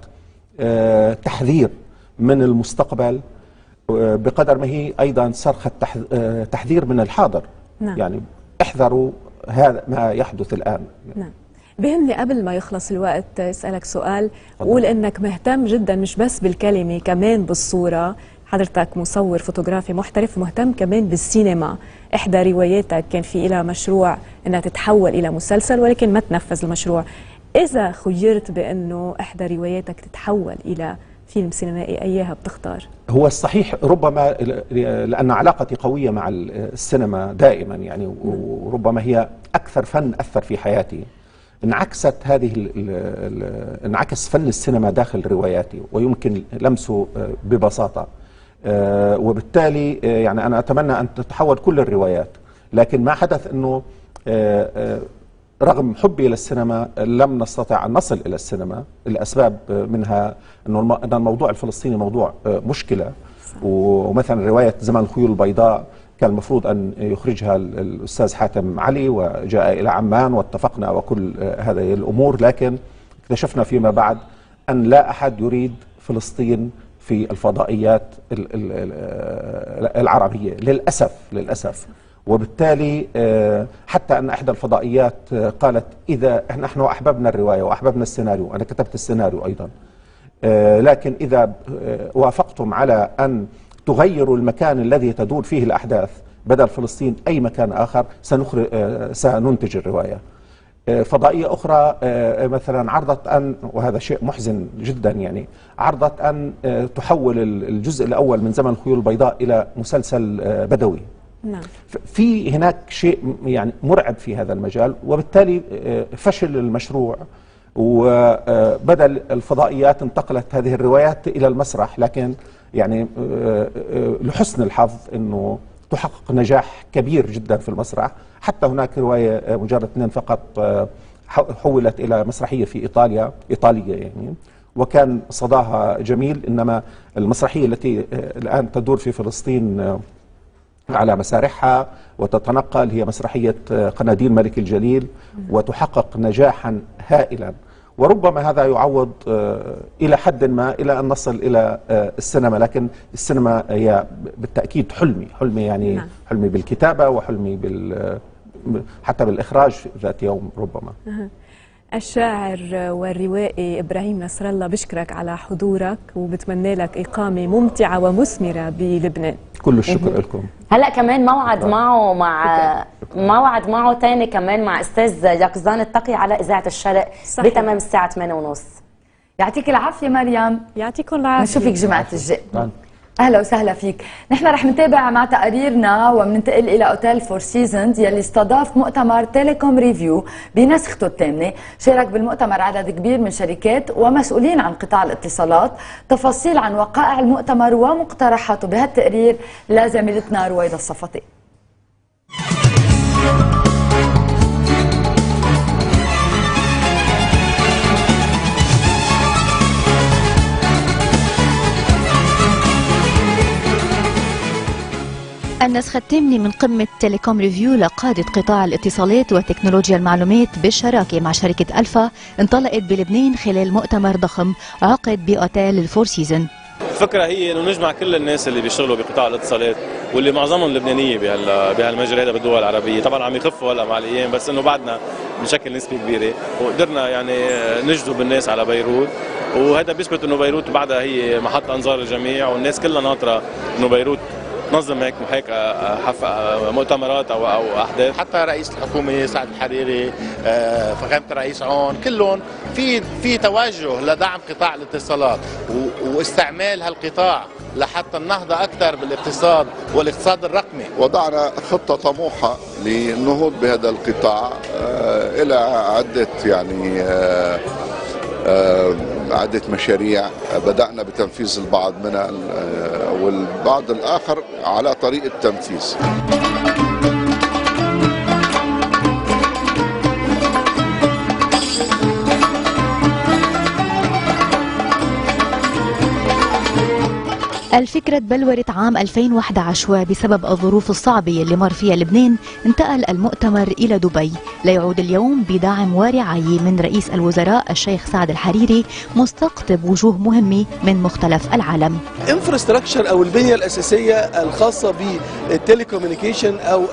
تحذير من المستقبل بقدر ما هي أيضا صرخة تحذير من الحاضر. نعم. يعني احذروا هذا ما يحدث الآن. نعم. بهمني قبل ما يخلص الوقت أسألك سؤال. قول أنك مهتم جدا مش بس بالكلمة كمان بالصورة، حضرتك مصور فوتوغرافي محترف مهتم كمان بالسينما. إحدى رواياتك كان في إلى مشروع أنها تتحول إلى مسلسل ولكن ما تنفذ المشروع. إذا خيرت بأنه إحدى رواياتك تتحول إلى فيلم سينمائي أيها بتختار؟ هو الصحيح ربما لأن علاقتي قوية مع السينما دائما يعني، وربما هي أكثر فن أثر في حياتي. انعكست هذه ال ال انعكس فن السينما داخل رواياتي ويمكن لمسه ببساطة، وبالتالي يعني أنا أتمنى أن تتحول كل الروايات، لكن ما حدث أنه رغم حبي للسينما لم نستطع أن نصل إلى السينما. الأسباب منها أنه الموضوع الفلسطيني موضوع مشكلة، ومثلا رواية زمن الخيول البيضاء كان المفروض أن يخرجها الأستاذ حاتم علي وجاء إلى عمان واتفقنا وكل هذه الأمور، لكن اكتشفنا فيما بعد أن لا أحد يريد فلسطين في الفضائيات العربية للأسف للأسف. وبالتالي حتى أن إحدى الفضائيات قالت إذا نحن أحببنا الرواية وأحببنا السيناريو، أنا كتبت السيناريو أيضا، لكن إذا وافقتم على أن تغيروا المكان الذي تدور فيه الأحداث بدل فلسطين أي مكان آخر سنخرج سننتج الرواية. فضائية أخرى مثلا عرضت أن، وهذا شيء محزن جدا يعني، عرضت أن تحول الجزء الأول من زمن الخيول البيضاء إلى مسلسل بدوي. نعم. في هناك شيء يعني مرعب في هذا المجال، وبالتالي فشل المشروع وبدل الفضائيات انتقلت هذه الروايات إلى المسرح، لكن يعني لحسن الحظ أنه تحقق نجاح كبير جدا في المسرح. حتى هناك رواية مجرد اثنين فقط حولت إلى مسرحية في إيطاليا إيطالية يعني، وكان صداها جميل. إنما المسرحية التي الآن تدور في فلسطين على مسارحها وتتنقل هي مسرحية قناديل ملك الجليل وتحقق نجاحا هائلا، وربما هذا يعوض إلى حد ما إلى أن نصل إلى السينما. لكن السينما هي بالتأكيد حلمي حلمي يعني حلمي بالكتابة وحلمي بال حتى بالإخراج ذات يوم ربما. الشاعر والروائي إبراهيم نصر الله بشكرك على حضورك وبتمنى لك إقامة ممتعة ومثمرة بلبنان. كل الشكر لكم. هلا كمان موعد معه مع موعد معه تاني كمان مع أستاذ يقظان التقي على إذاعة الشرق بتمام الساعة ثمانية وثلاثين. يعطيك العافية مريم. يعطيكم العافية. نشوفك جمعة الجاي. اهلا وسهلا فيك. نحن رح نتابع مع تقاريرنا وبننتقل الى اوتيل فور سيزونز يلي استضاف مؤتمر تيليكوم ريفيو بنسخته الثامنه، شارك بالمؤتمر عدد كبير من شركات ومسؤولين عن قطاع الاتصالات، تفاصيل عن وقائع المؤتمر ومقترحاته بهالتقرير لزميلتنا رويدا الصفطي. النسخة الثامنة من قمة تيليكوم ريفيو لقادة قطاع الاتصالات وتكنولوجيا المعلومات بالشراكة مع شركة ألفا انطلقت بلبنان خلال مؤتمر ضخم عقد بأوتيل الفور سيزون. الفكرة هي إنه نجمع كل الناس اللي بيشتغلوا بقطاع الاتصالات واللي معظمهم لبنانية بهالمجال هذا بالدول العربية، طبعا عم يخفوا هلا مع الأيام بس إنه بعدنا بنشكل نسبة كبيرة، وقدرنا يعني نجذب الناس على بيروت، وهذا بيثبت إنه بيروت بعدها هي محط أنظار الجميع والناس كلها ناطرة إنه بيروت تنظم هيك هيك مؤتمرات او او احداث. حتى رئيس الحكومه سعد الحريري، فخامه الرئيس عون، كلهم في في توجه لدعم قطاع الاتصالات واستعمال هالقطاع لحتى النهضه اكثر بالاقتصاد والاقتصاد الرقمي. وضعنا خطه طموحه للنهوض بهذا القطاع الى عده يعني عدة مشاريع بدأنا بتنفيذ البعض منها والبعض الآخر على طريق التنفيذ. الفكرة تبلورت عام ألفين وأحد عشر وبسبب الظروف الصعبة اللي مر فيها لبنان انتقل المؤتمر إلى دبي ليعود اليوم بدعم وارعي من رئيس الوزراء الشيخ سعد الحريري مستقطب وجوه مهمة من مختلف العالم. انفراستراكشر أو البنية الأساسية الخاصة بالتليكوميونيكيشن أو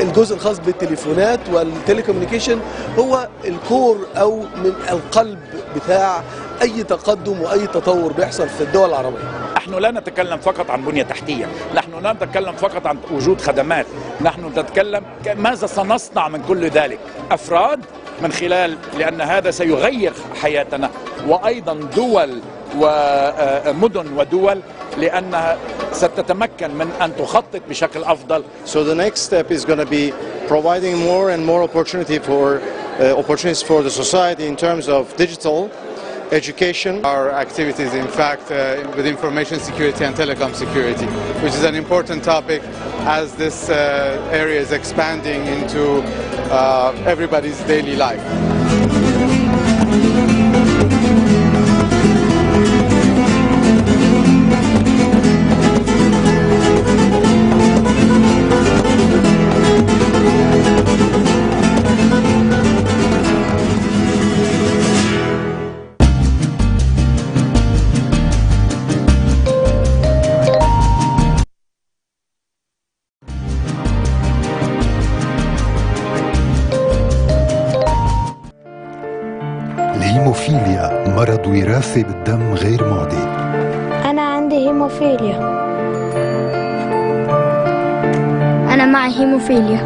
الجزء الخاص بالتليفونات والتليكوميونيكيشن هو الكور أو من القلب بتاع أي تقدم وأي تطور بيحصل في الدول العربية. نحن لا نتكلم فقط عن بنية تحتية، نحن لا نتكلم فقط عن وجود خدمات، نحن نتكلم ماذا سنصنع من كل ذلك؟ أفراد من خلال، لأن هذا سيغير حياتنا، وأيضا دول ومدن ودول لأنها ستتمكن من أن تخطط بشكل أفضل. So the next step is going to be providing more and more opportunity for uh, opportunities for the society in terms of digital education, our activities in fact uh, with information security and telecom security, which is an important topic as this uh, area is expanding into uh, everybody's daily life. الهيموفيليا مرض وراثي بالدم غير معدي. أنا عندي هيموفيليا. أنا معي هيموفيليا.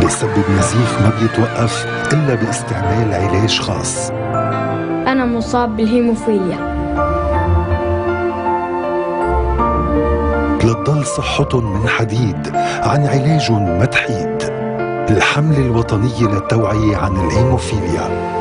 بيسبب نزيف ما بيتوقف إلا باستعمال علاج خاص. أنا مصاب بالهيموفيليا. لتضل صحتهم من حديد عن علاج متحيد. الحملة الوطنية للتوعية عن الهيموفيليا.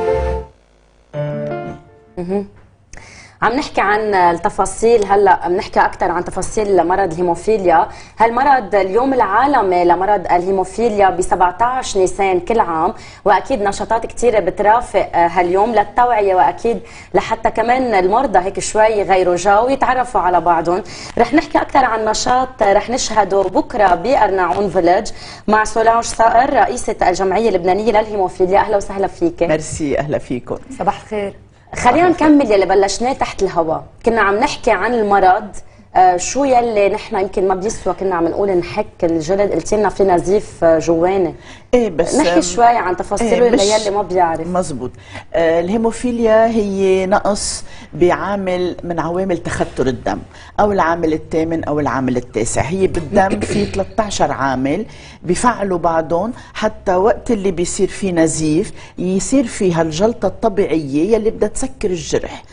عم نحكي عن التفاصيل هلا، عم نحكي اكثر عن تفاصيل مرض الهيموفيليا. هالمرض اليوم العالمي لمرض الهيموفيليا ب سبعة عشر نيسان كل عام، واكيد نشاطات كثيره بترافق هاليوم للتوعيه واكيد لحتى كمان المرضى هيك شوي غيروا جو يتعرفوا على بعضهم. رح نحكي اكثر عن نشاط رح نشهده بكره بارناعون فيلج مع سولانج صقر رئيسه الجمعيه اللبنانيه للهيموفيليا. اهلا وسهلا فيك. ميرسي، اهلا فيكم. صباح الخير. خلينا نكمل يلي بلشناه تحت الهواء، كنا عم نحكي عن المرض، آه شو يلي نحن يمكن ما بيسوى كنا عم نقول نحك الجلد، قلتي لنا في نزيف جواني. ايه بس نحكي شوي عن تفاصيله إيه للي ما بيعرف. مزبوط. آه الهيموفيليا هي نقص بعامل من عوامل تختر الدم او العامل الثامن او العامل التاسع. هي بالدم في ثلاثة عشر عامل بفعلوا بعضهم حتى وقت اللي بيصير في نزيف يصير فيها الجلطه الطبيعيه يلي بدها تسكر الجرح.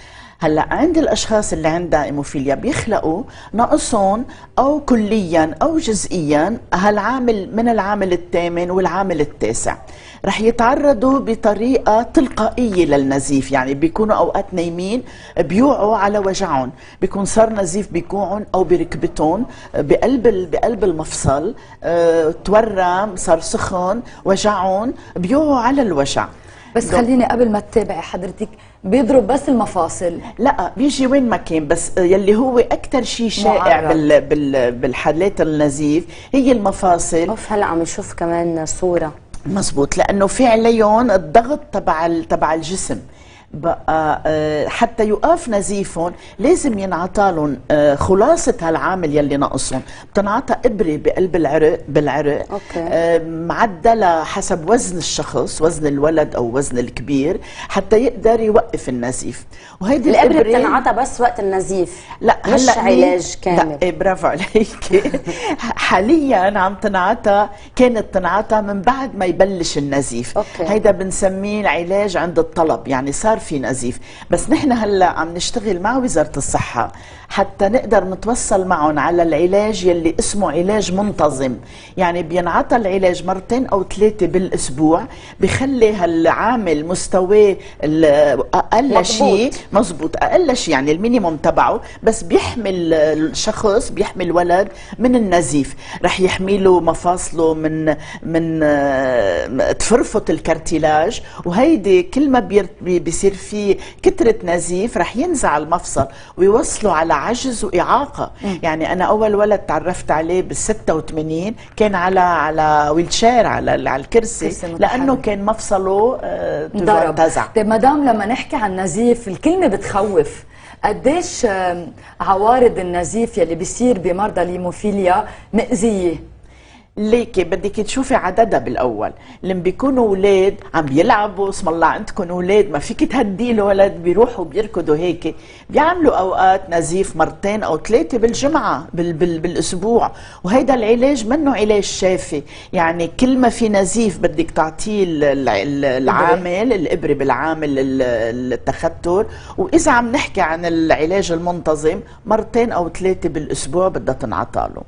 هلا عند الاشخاص اللي عندها هيموفيليا بيخلقوا نقصهم او كليا او جزئيا هالعامل من العامل الثامن والعامل التاسع. رح يتعرضوا بطريقه تلقائيه للنزيف، يعني بيكونوا اوقات نايمين بيوعوا على وجعهم، بيكون صار نزيف بكوعهم او بركبتهم بقلب بقلب المفصل، أه تورم، صار سخن، وجعهم، بيوعوا على الوجع. بس خليني قبل ما تتابعي حضرتك، بيضرب بس المفاصل؟ لا، بيجي وين ما كان، بس يلي هو اكثر شيء شائع بال بال بالحالات النزيف هي المفاصل. اوف، هلا عم نشوف كمان صوره. مزبوط، لانه في عليهم الضغط تبع تبع الجسم، بقى حتى يوقف نزيفهم لازم ينعطالهم خلاصه هالعامل يلي ناقصهم، بتنعطى ابره بقلب العرق بالعرق أوكي. معدله حسب وزن الشخص، وزن الولد او وزن الكبير، حتى يقدر يوقف النزيف. وهيدي الابره بتنعطى بس وقت النزيف؟ لا، مش علاج كامل. لا، برافو عليكي. حاليا عم تنعطى، كانت تنعطى من بعد ما يبلش النزيف أوكي. هيدا بنسميه العلاج عند الطلب، يعني صار في نزيف، بس نحن هلا عم نشتغل مع وزارة الصحة حتى نقدر نتوصل معهم على العلاج يلي اسمه علاج منتظم، يعني بينعطى العلاج مرتين او ثلاثة بالاسبوع، بخلي هالعامل مستواه اقل شيء مضبوط، اقل شيء يعني المينيموم تبعه، بس بيحمل الشخص، بيحمي الولد من النزيف، رح يحميله مفاصله من من تفرفط الكرتيلاج، وهيدي كل ما بيصير يصير في كترة نزيف رح ينزع المفصل ويوصلوا على عجز وإعاقة. م. يعني أنا أول ولد تعرفت عليه بالستة وثمانين كان على على ويلشير على على الكرسي لأنه كان مفصله تزع. طيب مدام لما نحكي عن نزيف الكلمة بتخوف، قديش عوارض النزيف يلي بيصير بمرضى الهيموفيليا مأذية؟ ليكي بدك تشوفي عددها بالاول، لما بيكونوا اولاد عم بيلعبوا، اسم الله عندكم اولاد ما فيك تهدي له ولد بيروحوا بيركضوا هيك، بيعملوا اوقات نزيف مرتين او ثلاثه بالجمعه بال بال بالاسبوع، وهيدا العلاج منه علاج شافي، يعني كل ما في نزيف بدك تعطيه العامل الابره بالعامل التختر، واذا عم نحكي عن العلاج المنتظم مرتين او ثلاثه بالاسبوع بدها تنعطى له.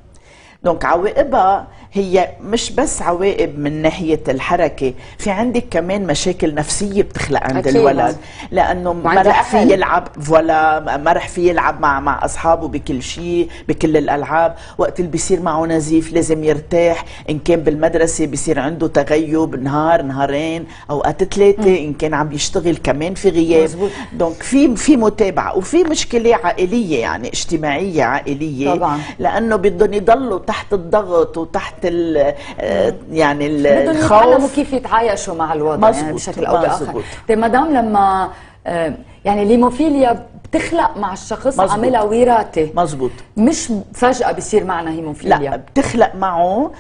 دونك عواقبها هي مش بس عواقب من ناحية الحركة، في عندك كمان مشاكل نفسية بتخلق عند الولد، لأنه ما رح فيه يلعب ولا ما رح فيه يلعب مع مع أصحابه بكل شيء بكل الألعاب، وقت اللي بيصير معه نزيف لازم يرتاح، إن كان بالمدرسة بيصير عنده تغيب نهار نهارين أوقات ثلاثة، إن كان عم يشتغل كمان في غياب، دونك في في متابعة، وفي مشكلة عائلية يعني اجتماعية عائلية طبعا، لأنه بدهم يضلوا تحت الضغط وتحت ال يعني الخوف، بدهم يتعلموا كيف يتعايشوا مع الوضع يعني بشكل او باخر. طيب مدام لما يعني الهيموفيليا بتخلق مع الشخص عاملها وراثي، مزبوط، مش فجأة بصير معنا هيموفيليا، لا بتخلق معه،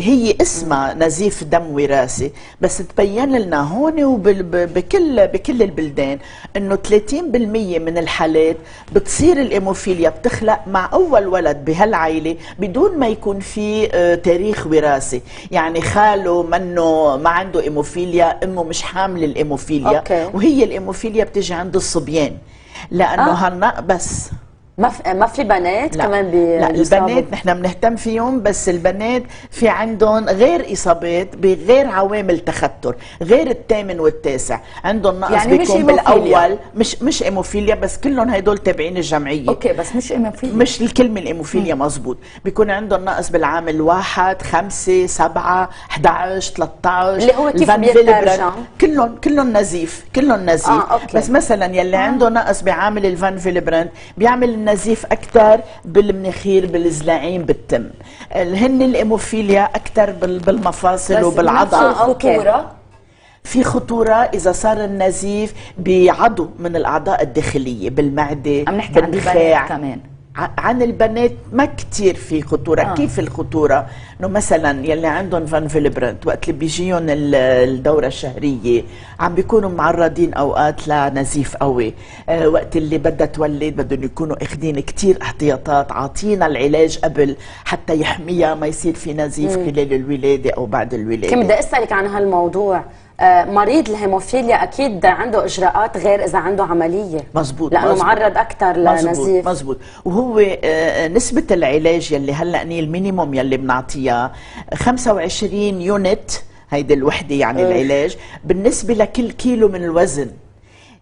هي اسمها نزيف دم وراثي، بس تبين لنا هون وبكل بكل البلدان انه ثلاثين بالمئة من الحالات بتصير الهيموفيليا بتخلق مع اول ولد بهالعائله بدون ما يكون في تاريخ وراثي، يعني خاله منه ما عنده هيموفيليا، امه مش حامله الهيموفيليا، وهي الهيموفيليا بتجي عند الصبيان لانه آه. هالنق بس ما في ما في بنات لا. كمان بي لا البنات نحن بنهتم فيهم، بس البنات في عندهم غير اصابات بغير عوامل تختر، غير الثامن والتاسع عندهم نقص يعني بيكون بالاول، مش مش هيموفيليا بس كلهم هدول تابعين الجمعيه، اوكي بس مش هيموفيليا، مش الكلمه الهيموفيليا مزبوط، بيكون عندهم نقص بالعامل واحد، خمسة، سبعة، أحد عشر، ثلاثة عشر اللي هو كيف بيترجم كلهم كلهم نزيف، كلهم نزيف آه، بس مثلا يلي آه. عنده نقص بعامل الفان فيلبرنت بيعمل نزيف اكثر بالمناخير بالزلاعين بالتم، هن الهيموفيليا اكثر بالمفاصل وبالعضل، خطوره في خطوره اذا صار النزيف بعضو من الاعضاء الداخليه بالمعده عم نحكي بالنخاع. عن كمان عن البنات ما كتير في خطورة آه. كيف الخطورة؟ انه مثلا يلي عندهم فان فيلبرنت وقت اللي بيجيهم الدورة الشهرية عم بيكونوا معرضين اوقات لنزيف قوي، آه وقت اللي بدها تولد بدهم يكونوا اخذين كتير احتياطات، عاطينا العلاج قبل حتى يحميها ما يصير في نزيف مم. خلال الولادة او بعد الولادة. كنت بدي اسألك عن هالموضوع، مريض الهيموفيليا اكيد عنده اجراءات غير اذا عنده عمليه، مزبوط، لانه مزبوط. معرض اكثر لنزيف، مزبوط، وهو نسبه العلاج يلي هلا اني المينيموم يلي بنعطيها خمسة وعشرين يونت، هيدي الوحده يعني أوه. العلاج بالنسبه لكل كيلو من الوزن،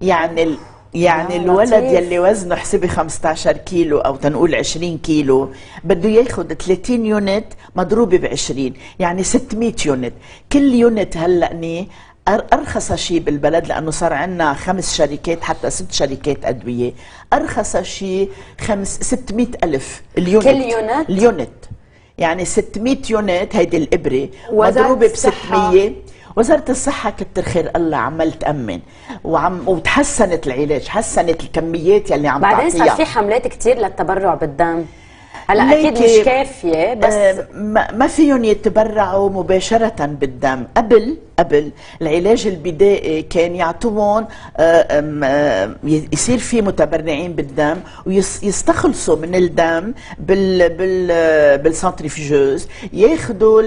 يعني ال يعني الولد لطيف. يلي وزنه حسبي خمسة عشر كيلو او تنقول عشرين كيلو بده ياخذ ثلاثين يونت مضروبه ب عشرين، يعني ستمية يونت، كل يونت هلأني أرخص شيء بالبلد لأنه صار عندنا خمس شركات حتى ست شركات أدوية، أرخص شيء خمس ستمية ألف اليونت، كل يونت؟ اليونت يعني ستمية يونت، هيدي الإبرة مضروبة ب ستمية. وزارة الصحة كتر خير الله عمال تأمن وعم وتحسنت العلاج، حسنت الكميات يلي عم تعطيها، بعدين صار في حملات كتير للتبرع بالدم، هلا اكيد مش كافية بس آه ما فيهم يتبرعوا مباشرة بالدم، قبل قبل العلاج البدائي كان يعطوهم يصير في متبرعين بالدم ويستخلصوا من الدم بال بال بالسنتريفيجوز، ياخذوا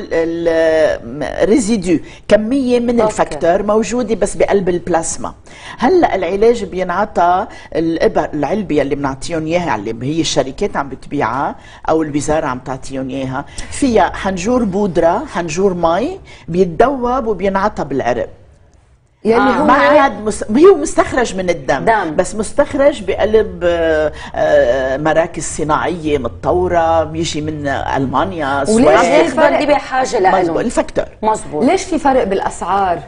الريزيدو كميه من الفاكتور موجوده بس بقلب البلازما. هلا العلاج بينعطى الابر العلبه اللي بنعطيهم اياها اللي هي الشركات عم بتبيعها او الوزاره عم تعطيهم اياها، فيها حنجور بودره، حنجور مي، بيتذوب وبينعطى عطى بالعرق، يعني آه. هو ما عاد مس... هو مستخرج من الدم دم. بس مستخرج بقلب مراكز صناعيه متطوره بيجي من المانيا، وليش في فرق بحاجه لهم الفاكتور، مزبوط، ليش في فرق بالاسعار؟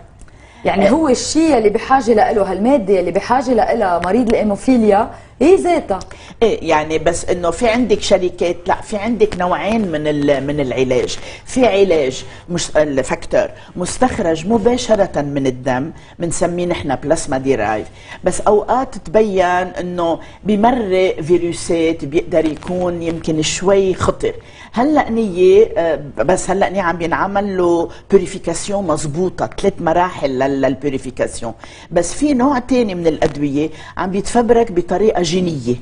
يعني هو الشيء اللي بحاجه لها هالماده اللي بحاجه لها مريض الهيموفيليا هي ذاتها. ايه يعني بس انه في عندك شركات، لا في عندك نوعين من من العلاج، في علاج مش الفاكتور مستخرج مباشره من الدم بنسميه نحن بلاسما ديرايف، بس اوقات تبين انه بمرق فيروسات بيقدر يكون يمكن شوي خطر. هلا نيه بس هلا نيه عم بينعمل له بيوريفيكاسيون مضبوطه، ثلاث مراحل للبيوريفيكاسيون، بس في نوع ثاني من الادويه عم بيتفبرك بطريقه جينيه،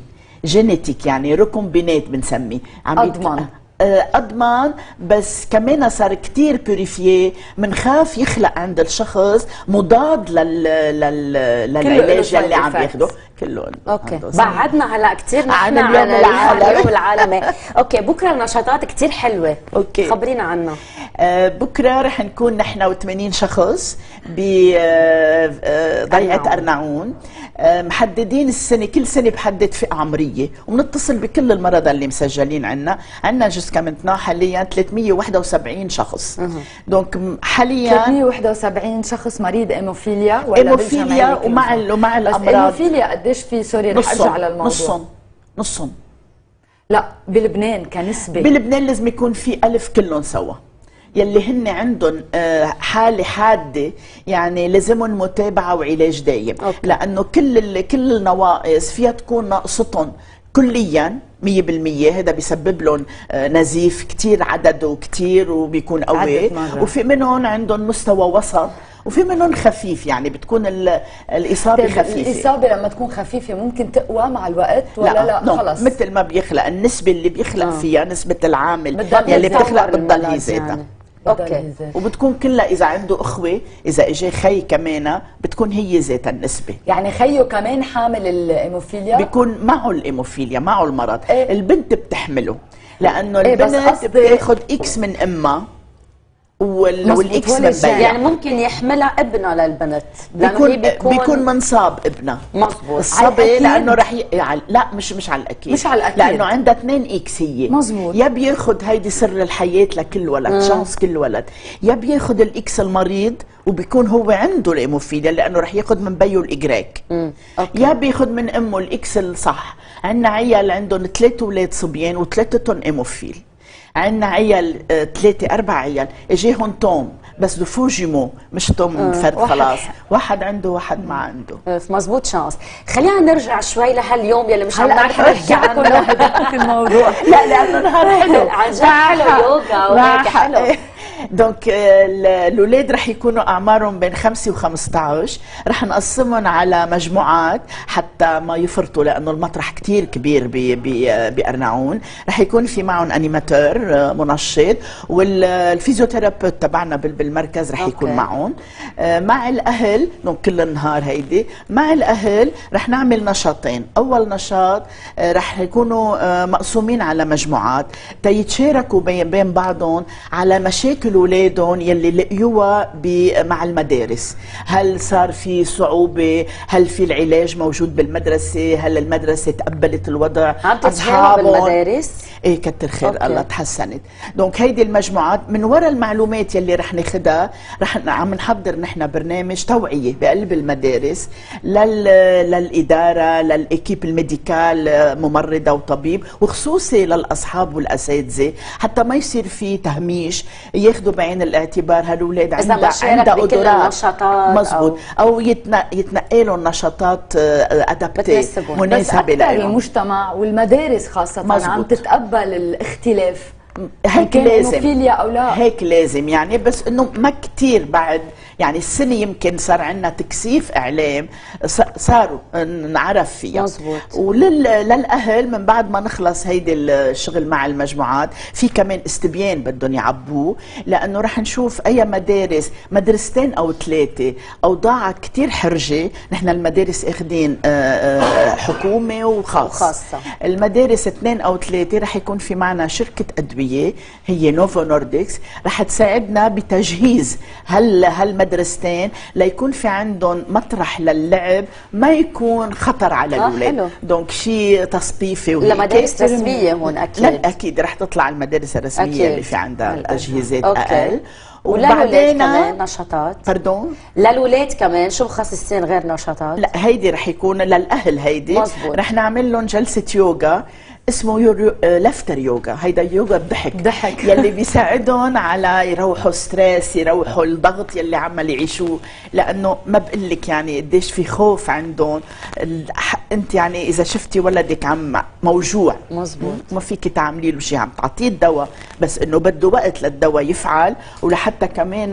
جينيتيك يعني ريكومبينات بنسميه، عم اضمن اضمن بس كمان صار كثير بيوريفييه، بنخاف يخلق عند الشخص مضاد لل لل للعلاج اللي عم ياخده كله. اوكي بعدنا هلا كثير نحن عن اليوم العالمي. اوكي بكره نشاطات كثير حلوه، اوكي خبرينا عنها. آه بكره رح نكون نحن وثمانين شخص بضيعه أرنعون، آه محددين السنه، كل سنه بحدد فئه عمريه وبنتصل بكل المرضى اللي مسجلين عنا، عنا جسكا منتنا حاليا ثلاثمية وواحد وسبعين شخص. دونك حاليا ثلاثمية وواحد وسبعين شخص مريض هيموفيليا ولا هيموفيليا ومع ومع الامراض قديش في سوري رح ارجع للموضوع. نصهم نصهم لا بلبنان كنسبه، بلبنان لازم يكون في ألف كلهم سوا يلي هن عندهم حاله حاده، يعني لازمهم متابعه وعلاج دايم. أوكي. لانه كل كل النواقص فيها تكون ناقصتهم كليا مية بالمية، هذا بيسبب لهم نزيف كثير عدده كثير وبيكون قوي، وفي منهم عندهم مستوى وسط وفي منهم خفيف، يعني بتكون الاصابه خفيفه. الاصابه لما تكون خفيفه ممكن تقوى مع الوقت ولا لا؟ لا خلص مثل ما بيخلق النسبه اللي بيخلق آه. فيها نسبه العامل يلي يعني بتخلق بتضل هي ذاتها. اوكي وبتكون كلها اذا عنده اخوه، اذا اجى خي كمان بتكون هي ذات النسبه، يعني خيه كمان حامل الهيموفيليا بيكون معه الهيموفيليا، معه المرض. إيه؟ البنت بتحمله لانه إيه البنت بتاخذ اكس من امها والاكس من بيها، يعني ممكن يحملها ابنها للبنت بيكون بيكون, بيكون منصاب ابنها. مظبوط الصبي لانه رح ي... لا مش مش على الاكيد، مش على الاكيد لانه عندها اثنين اكس هي. مظبوط يا بياخذ هيدي سر الحياه لكل ولد، شانس كل ولد، يا بياخذ الاكس المريض وبيكون هو عنده الهيموفيليا لانه رح ياخذ من بيو الاجراك، يا بياخذ من امه الاكس الصح. عندنا عيال عندهم ثلاث اولاد صبيان وثلاثتهم هيموفيل، عندنا عيال ثلاثة أربع عيال اجاهم توم بس دفو جيمو مش توم فرد، خلاص واحد عنده واحد ما عنده. مزبوط شانس. خلينا نرجع شوي لهاليوم يلي مش عم نعرف نحكي عنه الموضوع. لا لأنه نهار حلو عن جد، حلو يوغا وهيك حلو. دونك الاولاد رح يكونوا اعمارهم بين خمسة وخمسطعش، رح نقسمهم على مجموعات حتى ما يفرطوا لانه المطرح كثير كبير بأرنعون، رح يكون في معهم انيماتور منشط والفيزيوثيرابيوت تبعنا بالمركز رح يكون معهم، مع الاهل. دونك كل النهار هيدي مع الاهل رح نعمل نشاطين، اول نشاط رح يكونوا مقسومين على مجموعات تيتشاركوا بين بعضهم على مشاكل اولادهم يلي لقيوها مع المدارس، هل صار في صعوبه؟ هل في العلاج موجود بالمدرسه؟ هل المدرسه تقبلت الوضع؟ عم تتحاور بالمدارس؟ ايه كتر خير. أوكي. الله تحسنت. دونك هيدي المجموعات من وراء المعلومات يلي رح ناخذها رح عم نحضر نحن برنامج توعيه بقلب المدارس لل... للاداره للاكيب الميديكال ممرضه وطبيب، وخصوصي للاصحاب والاساتذه حتى ما يصير في تهميش، ياخذوا بعين الاعتبار هالولاد عندها عندها قدرات. مزبوط او, أو يتنقلوا لهم نشاطات ادابتيه مناسبه لهم. المجتمع والمدارس خاصه مزبوط. عم تتقبل الاختلاف هيك لازم، أو لا. هيك لازم يعني، بس انه ما كثير بعد، يعني السنه يمكن صار عندنا تكثيف اعلام صاروا نعرف فيها. مزبوط. وللاهل من بعد ما نخلص هيدي الشغل مع المجموعات في كمان استبيان بدهم يعبوه، لانه رح نشوف اي مدارس مدرستين او ثلاثه او ضاعت كثير حرجه، نحن المدارس اخذين حكومه وخاص وخاصه المدارس اثنين او ثلاثه، رح يكون في معنا شركه ادويه هي نوفو نوردكس رح تساعدنا بتجهيز هال هالمدارس مدرستين ليكون في عندهم مطرح للعب ما يكون خطر على الاولاد. آه دونك شيء تصفيفي لمدارس رسميه هون اكيد. لا اكيد رح تطلع المدارس الرسميه أكيد. اللي في عندها الاجهزات اقل. وبعدين كمان نشاطات باردون للولاد كمان. شو مخصصين غير نشاطات؟ لا هيدي رح يكون للاهل، هيدي مزبوط. رح نعمل لهم جلسه يوغا اسمه يورو... لفتر يوغا، هيدا يوغا الضحك ضحك يلي بيساعدهم على يروحوا ستريس، يروحوا الضغط يلي عم يعيشوه، لانه ما بقول لك يعني قديش في خوف عندهم. انت يعني اذا شفتي ولدك عم موجوع مزبوط ما فيك تعملي له شيء، عم تعطيه الدواء، بس انه بده وقت للدواء يفعل ولحتى كمان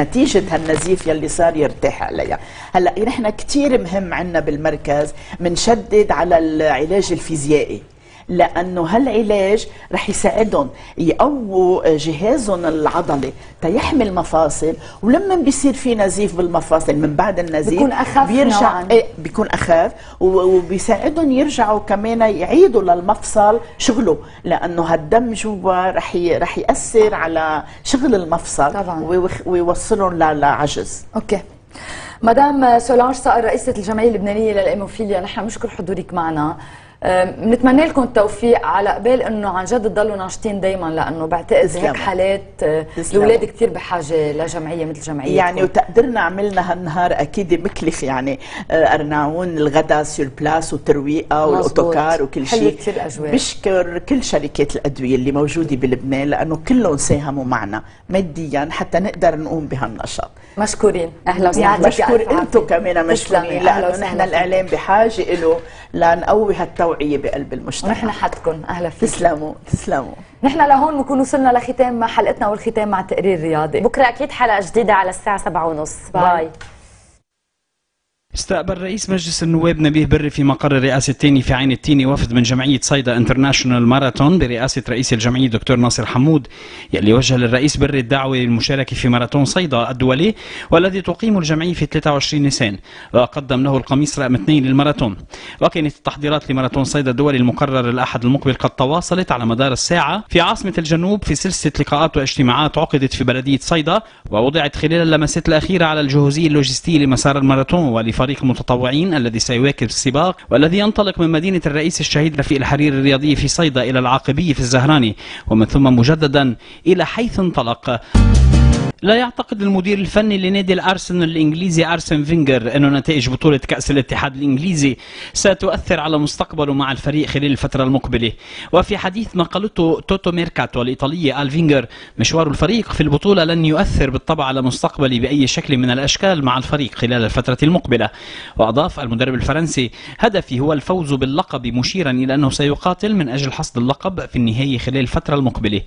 نتيجه هالنزيف يلي صار يرتاح عليها. هلا نحن كثير مهم عندنا بالمركز بنشدد على العلاج الفيزيائي، لانه هالعلاج رح يساعدهم يقووا جهازهم العضلي تيحمي المفاصل، ولما بيصير في نزيف بالمفاصل من بعد النزيف بيكون اخف، بيرجع إيه بيكون اخف، وبيساعدهم يرجعوا كمان يعيدوا للمفصل شغله، لانه هالدم جوا رح رح ياثر على شغل المفصل طبعا ويوصلهم لعجز. اوكي مدام سولانج صقر رئيسة الجمعية اللبنانية للهيموفيليا، نحن بنشكر حضورك معنا، بنتمنى لكم التوفيق، على قبال انه عن جد تضلوا ناشطين دايما، لانه بعتقد هيك حالات الاولاد كثير بحاجه لجمعيه مثل جمعيتكم يعني. وتقدرنا عملنا هالنهار اكيد مكلخ يعني، قرنعون الغداء سور بلاس وترويقه والاوتوكار وكل شيء. بشكر كل شركات الادويه اللي موجوده بلبنان، لانه كلهم ساهموا معنا ماديا حتى نقدر نقوم بهالنشاط. مشكورين، اهلا وسهلا. مشكور انتم كمان، مشكورين، لانه نحن الاعلام بحاجه له لنقوي هالتوعيه بقلب المجتمع، ونحن حدكم. اهلا فيكم، تسلموا تسلموا. نحن لهون بنكون وصلنا لختام حلقتنا، والختام مع تقرير رياضي. بكره اكيد حلقه جديده على الساعه سبعة وثلاثين. باي. استقبل رئيس مجلس النواب نبيه بري في مقر الرئاسة الثاني في عين التيني وفد من جمعية صيدا انترناشونال ماراثون برئاسة رئيس الجمعية دكتور ناصر حمود، يلي وجه للرئيس بري الدعوة للمشاركة في ماراثون صيدا الدولي والذي تقيم الجمعية في ثلاثة وعشرين نيسان، وقدم له القميص رقم اثنين للماراثون. وكانت التحضيرات لماراثون صيدا الدولي المقرر الأحد المقبل قد تواصلت على مدار الساعة في عاصمة الجنوب في سلسلة لقاءات واجتماعات عقدت في بلدية صيدا، ووضعت خلال اللمسات الأخيرة على الجهوزية اللوجستية لمسار الماراثون ولف فريق المتطوعين الذي سيواكب السباق، والذي ينطلق من مدينة الرئيس الشهيد رفيق الحريري الرياضية في صيدا إلى العاقبية في الزهراني، ومن ثم مجددا إلى حيث انطلق. لا يعتقد المدير الفني لنادي الأرسنال الإنجليزي أرسن فينجر أن نتائج بطولة كأس الاتحاد الإنجليزي ستؤثر على مستقبله مع الفريق خلال الفترة المقبلة. وفي حديث ما قالته توتو ميركاتو الإيطالية قال فينجر مشوار الفريق في البطولة لن يؤثر بالطبع على مستقبلي بأي شكل من الأشكال مع الفريق خلال الفترة المقبلة. وأضاف المدرب الفرنسي هدفي هو الفوز باللقب، مشيرا إلى أنه سيقاتل من أجل حصد اللقب في النهاية خلال الفترة المقبلة.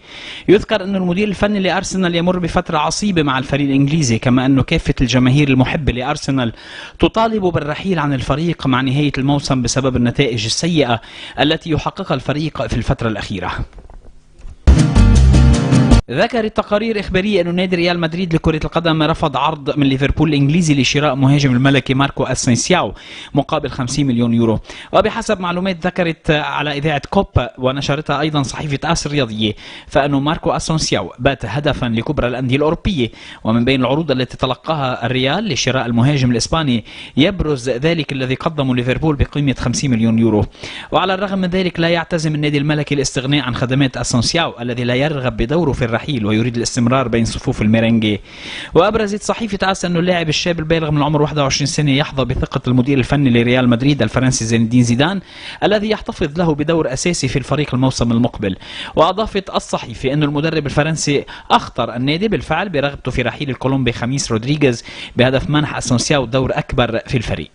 يذكر أن المدير الفني لأرسنال يمر بفترة عصيبة مع الفريق الإنجليزي، كما أن كافة الجماهير المحبة لأرسنال تطالب بالرحيل عن الفريق مع نهاية الموسم بسبب النتائج السيئة التي يحققها الفريق في الفترة الأخيرة. ذكرت تقارير إخبارية أن نادي ريال مدريد لكرة القدم رفض عرض من ليفربول الإنجليزي لشراء مهاجم الملكي ماركو أسينسيو مقابل خمسين مليون يورو. وبحسب معلومات ذكرت على إذاعة كوبا ونشرتها أيضا صحيفة آس الرياضية، فأن ماركو أسينسيو بات هدفا لكبرى الأندية الأوروبية، ومن بين العروض التي تلقاها الريال لشراء المهاجم الإسباني يبرز ذلك الذي قدمه ليفربول بقيمة خمسين مليون يورو. وعلى الرغم من ذلك لا يعتزم النادي الملكي الاستغناء عن خدمات أسينسيو الذي لا يرغب بدوره في الرحيل ويريد الاستمرار بين صفوف الميرينجي. وابرزت صحيفه آس انه اللاعب الشاب البالغ من العمر واحد وعشرين سنة يحظى بثقه المدير الفني لريال مدريد الفرنسي زين الدين زيدان الذي يحتفظ له بدور اساسي في الفريق الموسم المقبل. واضافت الصحيفه ان المدرب الفرنسي اخطر النادي بالفعل برغبته في رحيل الكولومبي خميس رودريغيز بهدف منح اسينسيو دور اكبر في الفريق.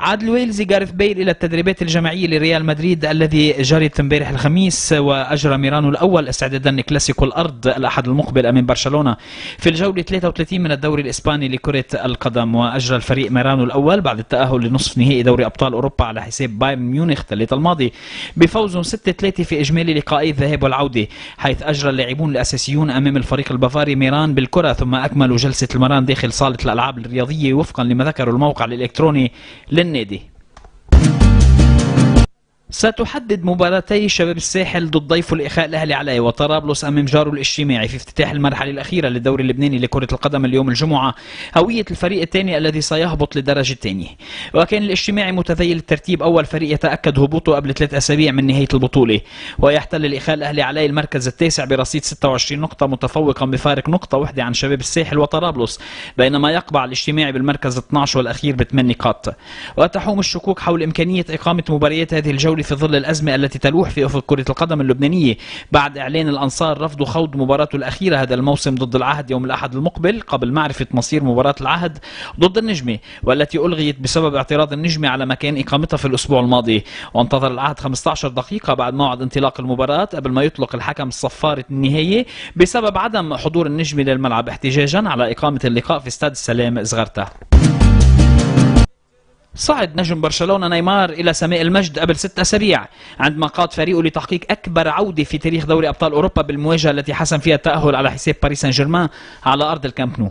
عاد الويلزي جاريث بيل إلى التدريبات الجماعية لريال مدريد الذي جرت امبارح الخميس، وأجرى ميرانو الأول استعدادا لكلاسيكو الأرض الأحد المقبل أمام برشلونة في الجولة ثلاثة وثلاثين من الدوري الإسباني لكرة القدم. وأجرى الفريق ميرانو الأول بعد التأهل لنصف نهائي دوري أبطال أوروبا على حساب بايرن ميونخ الثلاثاء الماضي بفوز ستة ثلاثة في إجمالي لقائي الذهاب والعودة، حيث أجرى اللاعبون الأساسيون أمام الفريق البافاري ميران بالكرة، ثم أكملوا جلسة المران داخل صالة الألعاب الرياضية وفقا لما ذكروا الموقع الإلكتروني للنادي. ستحدد مباراتي شباب الساحل ضد ضيفه الإخاء الأهلي علي وطرابلس أمام جاره الاجتماعي في افتتاح المرحلة الأخيرة للدوري اللبناني لكرة القدم اليوم الجمعة هوية الفريق الثاني الذي سيهبط للدرجة الثانية. وكان الاجتماعي متذيل الترتيب أول فريق يتأكد هبوطه قبل ثلاث أسابيع من نهاية البطولة، ويحتل الإخاء الأهلي علي المركز التاسع برصيد ستة وعشرين نقطة متفوقا بفارق نقطة واحدة عن شباب الساحل وطرابلس، بينما يقبع الاجتماعي بالمركز اثني عشر والأخير بثمان نقاط. وتحوم الشكوك حول إمكانية إقامة مباريات هذه الجولة في ظل الأزمة التي تلوح في أفق كرة القدم اللبنانية بعد إعلان الأنصار رفض خوض مباراته الأخيرة هذا الموسم ضد العهد يوم الأحد المقبل قبل معرفة مصير مباراة العهد ضد النجمة، والتي ألغيت بسبب اعتراض النجمة على مكان إقامتها في الأسبوع الماضي. وانتظر العهد خمسة عشر دقيقة بعد موعد انطلاق المباراة قبل ما يطلق الحكم الصفارة النهائية بسبب عدم حضور النجمة للملعب احتجاجا على إقامة اللقاء في استاد السلام زغرتا. صعد نجم برشلونة نيمار إلى سماء المجد قبل ست أسابيع عندما قاد فريقه لتحقيق أكبر عودة في تاريخ دوري أبطال أوروبا بالمواجهة التي حسم فيها التأهل على حساب باريس سان جيرمان على أرض الكامب نو.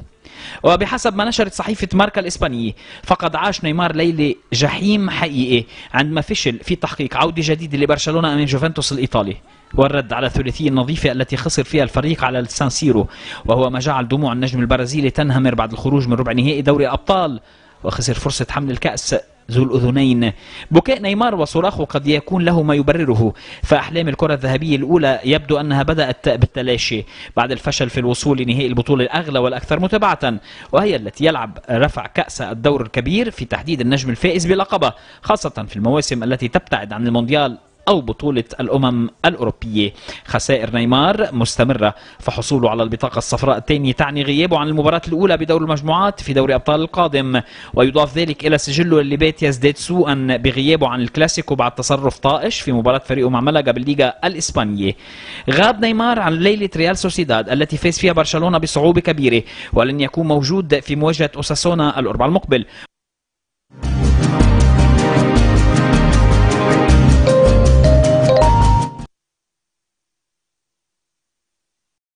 وبحسب ما نشرت صحيفة ماركا الإسبانية فقد عاش نيمار ليلة جحيم حقيقي عندما فشل في تحقيق عودة جديدة لبرشلونة أمام جوفنتوس الإيطالي، والرد على الثلاثية النظيفة التي خسر فيها الفريق على السان سيرو، وهو ما جعل دموع النجم البرازيلي تنهمر بعد الخروج من ربع نهائي دوري أبطال وخسر فرصة حمل الكأس ذو الأذنين. بكاء نيمار وصراخه قد يكون له ما يبرره، فأحلام الكرة الذهبية الأولى يبدو أنها بدأت بالتلاشي بعد الفشل في الوصول لنهائي البطولة الأغلى والأكثر متابعة، وهي التي يلعب رفع كأس الدور الكبير في تحديد النجم الفائز بلقبه، خاصة في المواسم التي تبتعد عن المونديال أو بطولة الأمم الأوروبية. خسائر نيمار مستمرة، فحصوله على البطاقة الصفراء الثانية تعني غيابه عن المباراة الأولى بدور المجموعات في دوري أبطال القادم، ويضاف ذلك إلى سجله اللي بات يزداد سوءا بغيابه عن الكلاسيكو بعد تصرف طائش في مباراة فريقه مع ملقا بالليغا الإسبانية. غاب نيمار عن ليلة ريال سوسيداد التي فاز فيها برشلونة بصعوبة كبيرة، ولن يكون موجود في مواجهة أوساسونا الأربعاء المقبل،